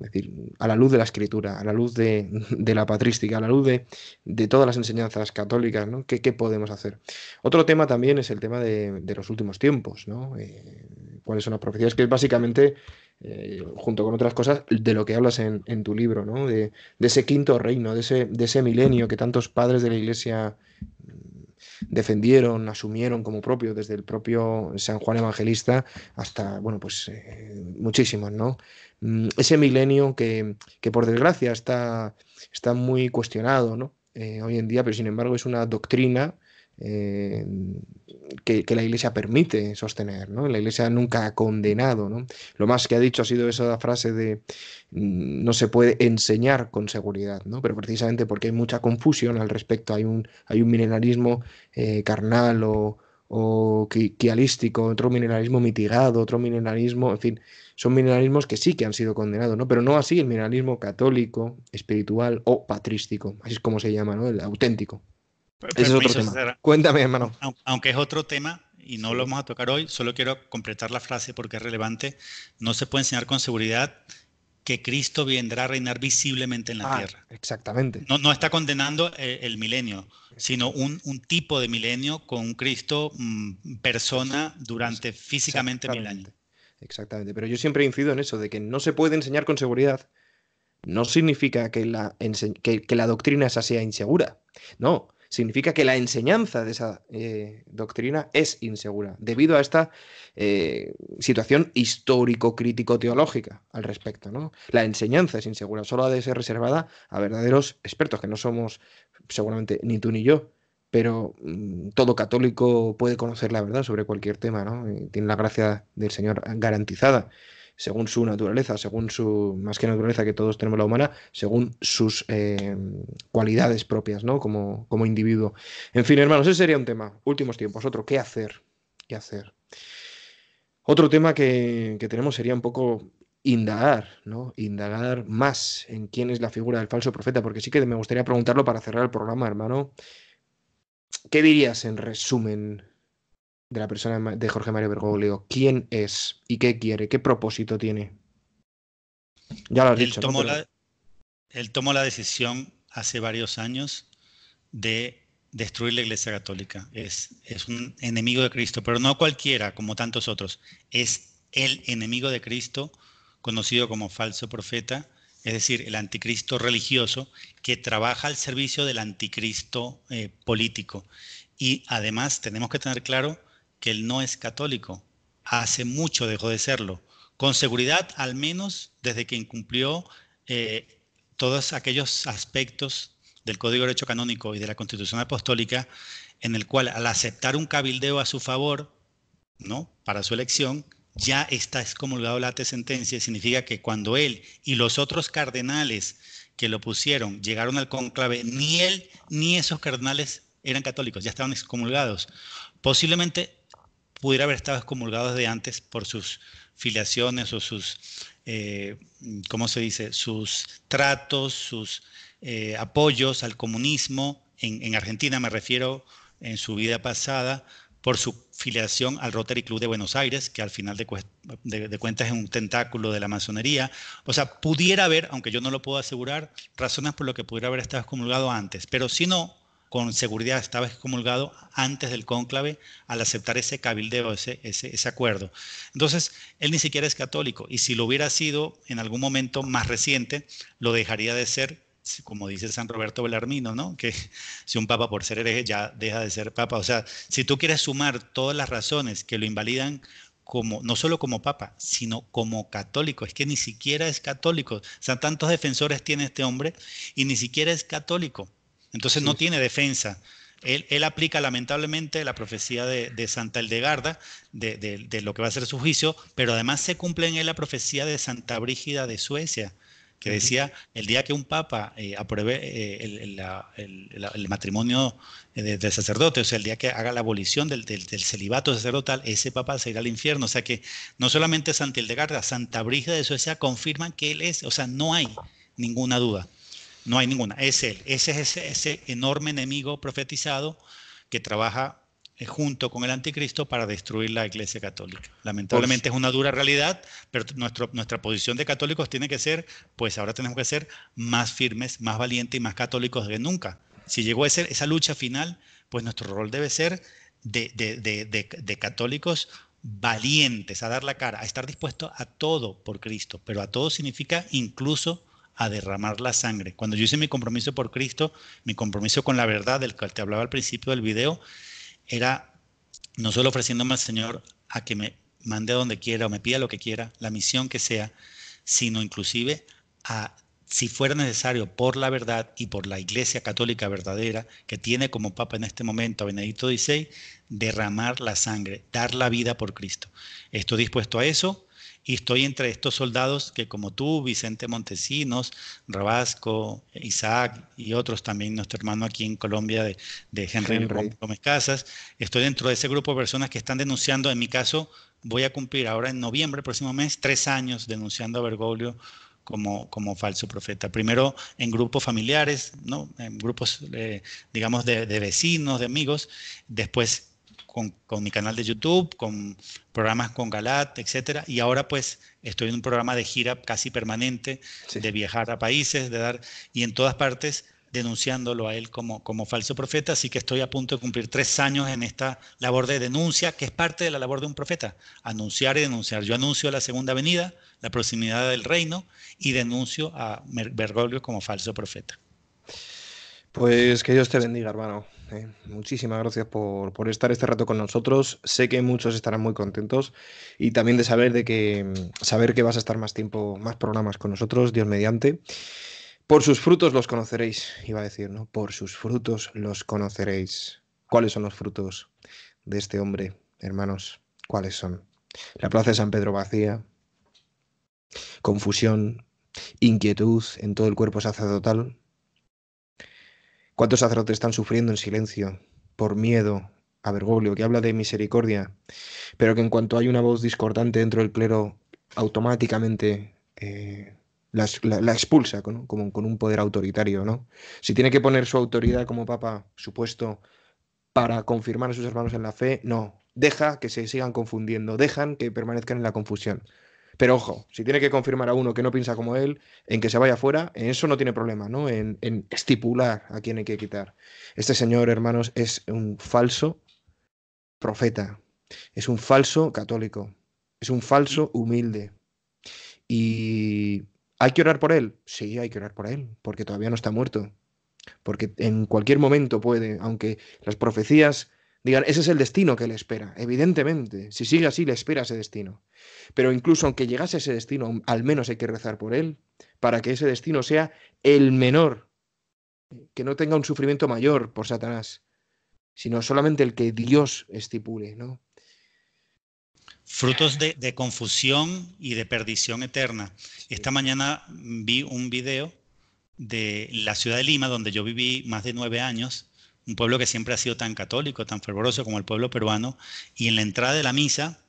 Es decir, a la luz de la Escritura, a la luz de, de la patrística, a la luz de, de todas las enseñanzas católicas, ¿no? ¿Qué, qué podemos hacer? Otro tema también es el tema de, de los últimos tiempos, ¿no? Eh, ¿Cuáles son las profecías? Que es básicamente, eh, junto con otras cosas, de lo que hablas en, en tu libro, ¿no? De, de ese quinto reino, de ese, de ese milenio que tantos padres de la Iglesia defendieron, asumieron como propio, desde el propio San Juan Evangelista hasta, bueno, pues eh, muchísimos, ¿no? Ese milenio que, que por desgracia está, está muy cuestionado, ¿no? Eh, hoy en día, pero sin embargo es una doctrina eh, que, que la Iglesia permite sostener, ¿no? La Iglesia nunca ha condenado, ¿no? Lo más que ha dicho ha sido esa frase de no se puede enseñar con seguridad, ¿no? Pero precisamente porque hay mucha confusión al respecto, hay un, hay un milenarismo eh, carnal o, o quialístico, otro milenarismo mitigado, otro milenarismo, en fin, son milenarismos que sí que han sido condenados, ¿no? Pero no así el milenarismo católico, espiritual o patrístico, así es como se llama, ¿no? El auténtico. Ese es otro tema. César, cuéntame, hermano. Aunque es otro tema y no lo vamos a tocar hoy, solo quiero completar la frase porque es relevante. No se puede enseñar con seguridad que Cristo vendrá a reinar visiblemente en la ah, tierra. Exactamente. No, no está condenando eh, el milenio, sino un, un tipo de milenio con un Cristo mm, persona durante físicamente mil años. Exactamente. Pero yo siempre incido en eso, de que no se puede enseñar con seguridad. No significa que la, que, que la doctrina esa sea insegura. No. Significa que la enseñanza de esa eh, doctrina es insegura, debido a esta eh, situación histórico-crítico-teológica al respecto, ¿no? La enseñanza es insegura, solo ha de ser reservada a verdaderos expertos, que no somos seguramente ni tú ni yo, pero mmm, todo católico puede conocer la verdad sobre cualquier tema, ¿no? Y tiene la gracia del Señor garantizada, según su naturaleza, según su, más que naturaleza que todos tenemos la humana, según sus eh, cualidades propias, ¿no? Como, como individuo. En fin, hermanos, ese sería un tema. Últimos tiempos, otro, ¿qué hacer? ¿Qué hacer? Otro tema que, que tenemos sería un poco indagar, ¿no? Indagar más en quién es la figura del falso profeta, porque sí que me gustaría preguntarlo para cerrar el programa, hermano. ¿Qué dirías en resumen de la persona de Jorge Mario Bergoglio? ¿Quién es y qué quiere? ¿Qué propósito tiene? Ya lo has él dicho. Tomó ¿no? la, él tomó la decisión hace varios años de destruir la Iglesia Católica. Es, es un enemigo de Cristo, pero no cualquiera, como tantos otros. Es el enemigo de Cristo, conocido como falso profeta, es decir, el anticristo religioso que trabaja al servicio del anticristo eh, político. Y además tenemos que tener claro que él no es católico. Hace mucho dejó de serlo. Con seguridad, al menos desde que incumplió eh, todos aquellos aspectos del Código de Derecho Canónico y de la Constitución Apostólica, en el cual al aceptar un cabildeo a su favor, ¿no?, para su elección, ya está excomulgado la sentencia. Significa que cuando él y los otros cardenales que lo pusieron llegaron al conclave, ni él ni esos cardenales eran católicos, ya estaban excomulgados. Posiblemente pudiera haber estado excomulgado desde antes por sus filiaciones o sus, eh, ¿cómo se dice?, sus tratos, sus eh, apoyos al comunismo, en, en Argentina me refiero, en su vida pasada, por su filiación al Rotary Club de Buenos Aires, que al final de, de, de cuentas es un tentáculo de la masonería. O sea, pudiera haber, aunque yo no lo puedo asegurar, razones por lo que pudiera haber estado excomulgado antes, pero si no, con seguridad estaba excomulgado antes del cónclave al aceptar ese cabildeo, ese, ese, ese acuerdo. Entonces, él ni siquiera es católico, y si lo hubiera sido en algún momento más reciente, lo dejaría de ser, como dice San Roberto Bellarmino, ¿no?, que si un papa por ser hereje ya deja de ser papa. O sea, si tú quieres sumar todas las razones que lo invalidan, como, no solo como papa, sino como católico, es que ni siquiera es católico. O sea, tantos defensores tiene este hombre y ni siquiera es católico. Entonces sí, no tiene defensa. Él, él aplica lamentablemente la profecía de, de Santa Hildegarda, de, de, de lo que va a ser su juicio, pero además se cumple en él la profecía de Santa Brígida de Suecia, que decía, el día que un papa eh, apruebe eh, el, el, el, el matrimonio del de sacerdote, o sea, el día que haga la abolición del, del, del celibato sacerdotal, ese papa se irá al infierno. O sea que no solamente Santa Hildegarda, Santa Brígida de Suecia confirman que él es, o sea, no hay ninguna duda, no hay ninguna, es él, ese es ese, ese enorme enemigo profetizado que trabaja junto con el anticristo para destruir la Iglesia Católica. Lamentablemente pues, es una dura realidad, pero nuestro, nuestra posición de católicos tiene que ser, pues ahora tenemos que ser más firmes, más valientes y más católicos que nunca. Si llegó a ser esa lucha final, pues nuestro rol debe ser de, de, de, de, de católicos valientes, a dar la cara, a estar dispuestos a todo por Cristo, pero a todo significa incluso a derramar la sangre. Cuando yo hice mi compromiso por Cristo, mi compromiso con la verdad, del que te hablaba al principio del video, era no solo ofreciéndome al Señor a que me mande a donde quiera o me pida lo que quiera, la misión que sea, sino inclusive a, si fuera necesario, por la verdad y por la Iglesia Católica verdadera que tiene como Papa en este momento a Benedicto dieciséis, derramar la sangre, dar la vida por Cristo. Estoy dispuesto a eso y estoy entre estos soldados que, como tú, Vicente Montesinos, Rabasco, Isaac y otros, también nuestro hermano aquí en Colombia de, de Henry, Henry. Gómez Casas, estoy dentro de ese grupo de personas que están denunciando. En mi caso, voy a cumplir ahora en noviembre, el próximo mes, tres años denunciando a Bergoglio como, como falso profeta. Primero en grupos familiares, ¿no?, en grupos, eh, digamos, de, de vecinos, de amigos, después Con, con mi canal de YouTube, con programas con Galat, etcétera. Y ahora pues estoy en un programa de gira casi permanente, sí, de viajar a países, de dar, y en todas partes denunciándolo a él como, como falso profeta. Así que estoy a punto de cumplir tres años en esta labor de denuncia, que es parte de la labor de un profeta, anunciar y denunciar. Yo anuncio la segunda venida, la proximidad del reino, y denuncio a Bergoglio como falso profeta. Pues que Dios te bendiga, hermano. Eh, muchísimas gracias por, por estar este rato con nosotros. Sé que muchos estarán muy contentos, y también de saber de que saber que vas a estar más tiempo, más programas con nosotros, Dios mediante. Por sus frutos los conoceréis, iba a decir, ¿no? Por sus frutos los conoceréis. ¿Cuáles son los frutos de este hombre, hermanos? ¿Cuáles son? La plaza de San Pedro vacía, confusión, inquietud en todo el cuerpo sacerdotal. ¿Cuántos sacerdotes están sufriendo en silencio por miedo a Bergoglio, que habla de misericordia, pero que en cuanto hay una voz discordante dentro del clero, automáticamente eh, la, la, la expulsa con, con, con un poder autoritario, ¿no? Si tiene que poner su autoridad como papa, supuesto, para confirmar a sus hermanos en la fe, no. Deja que se sigan confundiendo, dejan que permanezcan en la confusión. Pero ojo, si tiene que confirmar a uno que no piensa como él, en que se vaya fuera, en eso no tiene problema, ¿no? En, en estipular a quién hay que quitar. Este señor, hermanos, es un falso profeta, es un falso católico, es un falso humilde. ¿Y hay que orar por él? Sí, hay que orar por él, porque todavía no está muerto. Porque en cualquier momento puede, aunque las profecías digan, ese es el destino que le espera. Evidentemente, si sigue así, le espera ese destino. Pero incluso aunque llegase ese destino, al menos hay que rezar por él, para que ese destino sea el menor, que no tenga un sufrimiento mayor por Satanás, sino solamente el que Dios estipule, ¿no? Frutos de, de confusión y de perdición eterna. Sí. Esta mañana vi un video de la ciudad de Lima, donde yo viví más de nueve años, un pueblo que siempre ha sido tan católico, tan fervoroso como el pueblo peruano, y en la entrada de la misa,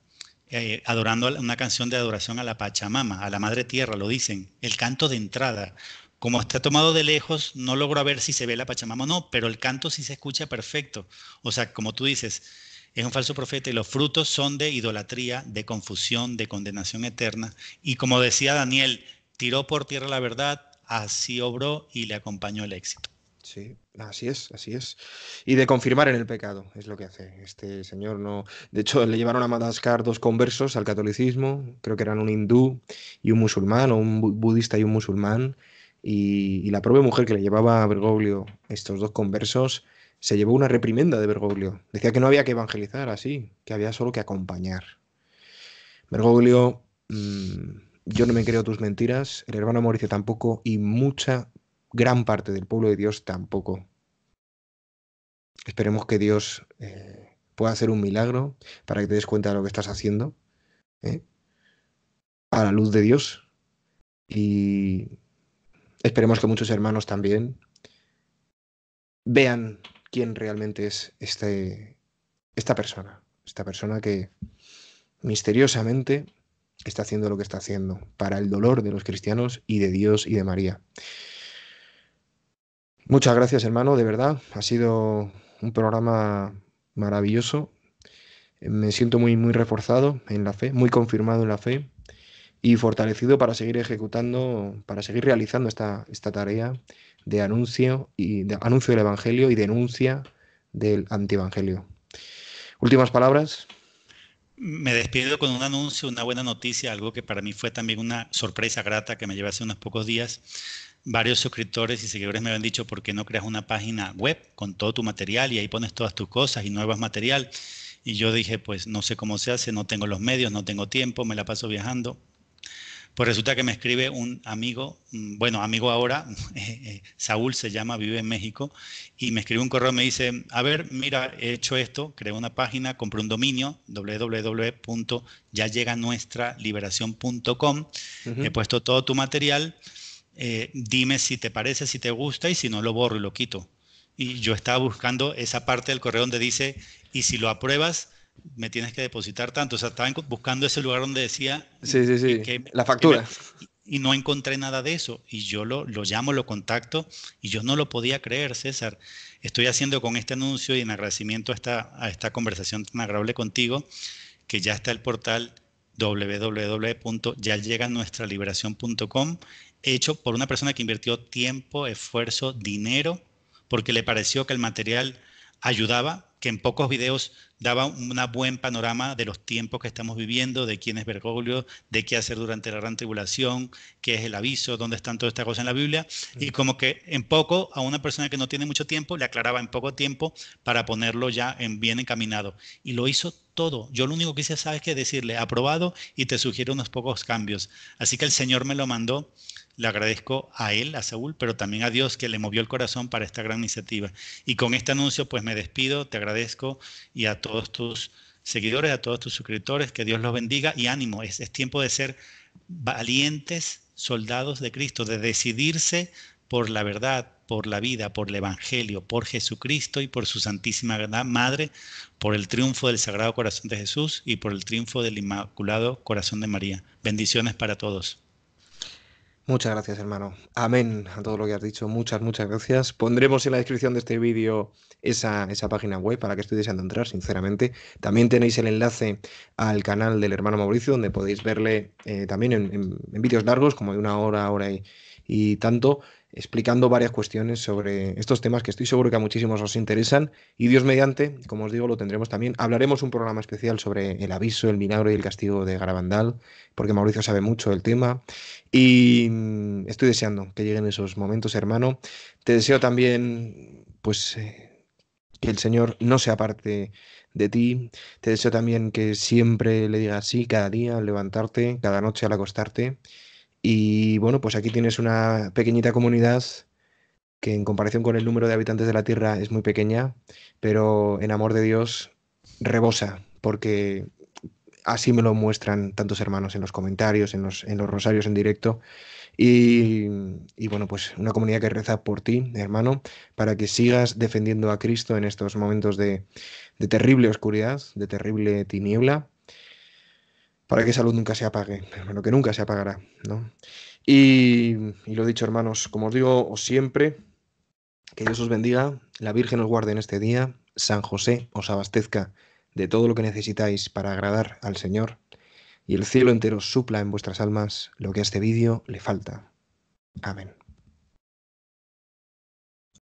eh, adorando una canción de adoración a la Pachamama, a la Madre Tierra, lo dicen, el canto de entrada. Como está tomado de lejos, no logro ver si se ve la Pachamama o no, pero el canto sí se escucha perfecto. O sea, como tú dices, es un falso profeta y los frutos son de idolatría, de confusión, de condenación eterna. Y como decía Daniel, tiró por tierra la verdad, así obró y le acompañó el éxito. Sí, así es, así es. Y de confirmar en el pecado, es lo que hace este señor. No, de hecho, le llevaron a Madagascar dos conversos al catolicismo, creo que eran un hindú y un musulmán, o un budista y un musulmán, y, y la propia mujer que le llevaba a Bergoglio estos dos conversos se llevó una reprimenda de Bergoglio. Decía que no había que evangelizar así, que había solo que acompañar. Bergoglio, mmm, yo no me creo tus mentiras, el hermano Mauricio tampoco, y mucha... gran parte del pueblo de Dios tampoco. Esperemos que Dios eh, pueda hacer un milagro para que te des cuenta de lo que estás haciendo, ¿eh? A la luz de Dios. Y esperemos que muchos hermanos también vean quién realmente es este, esta persona. Esta persona que misteriosamente está haciendo lo que está haciendo para el dolor de los cristianos y de Dios y de María. Muchas gracias, hermano, de verdad. Ha sido un programa maravilloso. Me siento muy, muy reforzado en la fe, muy confirmado en la fe y fortalecido para seguir ejecutando, para seguir realizando esta, esta tarea de anuncio, y, de anuncio del Evangelio y denuncia del antievangelio. Últimas palabras. Me despido con un anuncio, una buena noticia, algo que para mí fue también una sorpresa grata que me llevé hace unos pocos días. Varios suscriptores y seguidores me habían dicho, ¿por qué no creas una página web con todo tu material y ahí pones todas tus cosas y nuevas material? Y yo dije, pues no sé cómo se hace, no tengo los medios, no tengo tiempo, me la paso viajando. Pues resulta que me escribe un amigo, bueno, amigo ahora, eh, eh, Saúl se llama, vive en México, y me escribe un correo, me dice, a ver, mira, he hecho esto, creé una página, compré un dominio, doble u doble u doble u punto ya llega nuestra liberación punto com, uh-huh. He puesto todo tu material. Eh, dime si te parece, si te gusta, y si no lo borro y lo quito. Y yo estaba buscando esa parte del correo donde dice, y si lo apruebas, me tienes que depositar tanto. O sea, estaba buscando ese lugar donde decía... Sí, sí, sí, que, la factura. Que me, y no encontré nada de eso. Y yo lo, lo llamo, lo contacto, y yo no lo podía creer, César. Estoy haciendo con este anuncio y en agradecimiento a esta, a esta conversación tan agradable contigo, que ya está el portal doble u doble u doble u punto ya llega nuestra liberación punto com, hecho por una persona que invirtió tiempo, esfuerzo, dinero, porque le pareció que el material ayudaba, que en pocos videos daba un buen panorama de los tiempos que estamos viviendo, de quién es Bergoglio, de qué hacer durante la gran tribulación, qué es el aviso, dónde están todas estas cosas en la Biblia, y como que en poco a una persona que no tiene mucho tiempo le aclaraba en poco tiempo para ponerlo ya en bien encaminado. Y lo hizo todo. Yo lo único que hice, ¿sabes qué? Decirle, aprobado, y te sugiero unos pocos cambios. Así que el Señor me lo mandó. Le agradezco a él, a Saúl, pero también a Dios que le movió el corazón para esta gran iniciativa. Y con este anuncio pues me despido, te agradezco, y a todos tus seguidores, a todos tus suscriptores, que Dios los bendiga y ánimo. Es, es tiempo de ser valientes soldados de Cristo, de decidirse por la verdad, por la vida, por el Evangelio, por Jesucristo y por su Santísima Madre, por el triunfo del Sagrado Corazón de Jesús y por el triunfo del Inmaculado Corazón de María. Bendiciones para todos. Muchas gracias, hermano. Amén a todo lo que has dicho. Muchas, muchas gracias. Pondremos en la descripción de este vídeo esa, esa página web para que estéis deseando entrar, sinceramente. También tenéis el enlace al canal del hermano Mauricio, donde podéis verle eh, también en, en, en vídeos largos, como de una hora, hora y, y tanto, explicando varias cuestiones sobre estos temas que estoy seguro que a muchísimos os interesan. Y Dios mediante, como os digo, lo tendremos también. Hablaremos un programa especial sobre el aviso, el milagro y el castigo de Garabandal, porque Mauricio sabe mucho del tema. Y estoy deseando que lleguen esos momentos, hermano. Te deseo también, pues, eh, que el Señor no se aparte de ti. Te deseo también que siempre le digas sí cada día al levantarte, cada noche al acostarte. Y bueno, pues aquí tienes una pequeñita comunidad que en comparación con el número de habitantes de la Tierra es muy pequeña, pero en amor de Dios rebosa, porque así me lo muestran tantos hermanos en los comentarios, en los, en los rosarios en directo. Y, y bueno, pues una comunidad que reza por ti, hermano, para que sigas defendiendo a Cristo en estos momentos de, de terrible oscuridad, de terrible tiniebla, para que esa luz nunca se apague, hermano, que nunca se apagará, ¿no? Y, y lo dicho, hermanos, como os digo siempre, que Dios os bendiga, la Virgen os guarde en este día, San José os abastezca de todo lo que necesitáis para agradar al Señor, y el cielo entero supla en vuestras almas lo que a este vídeo le falta. Amén.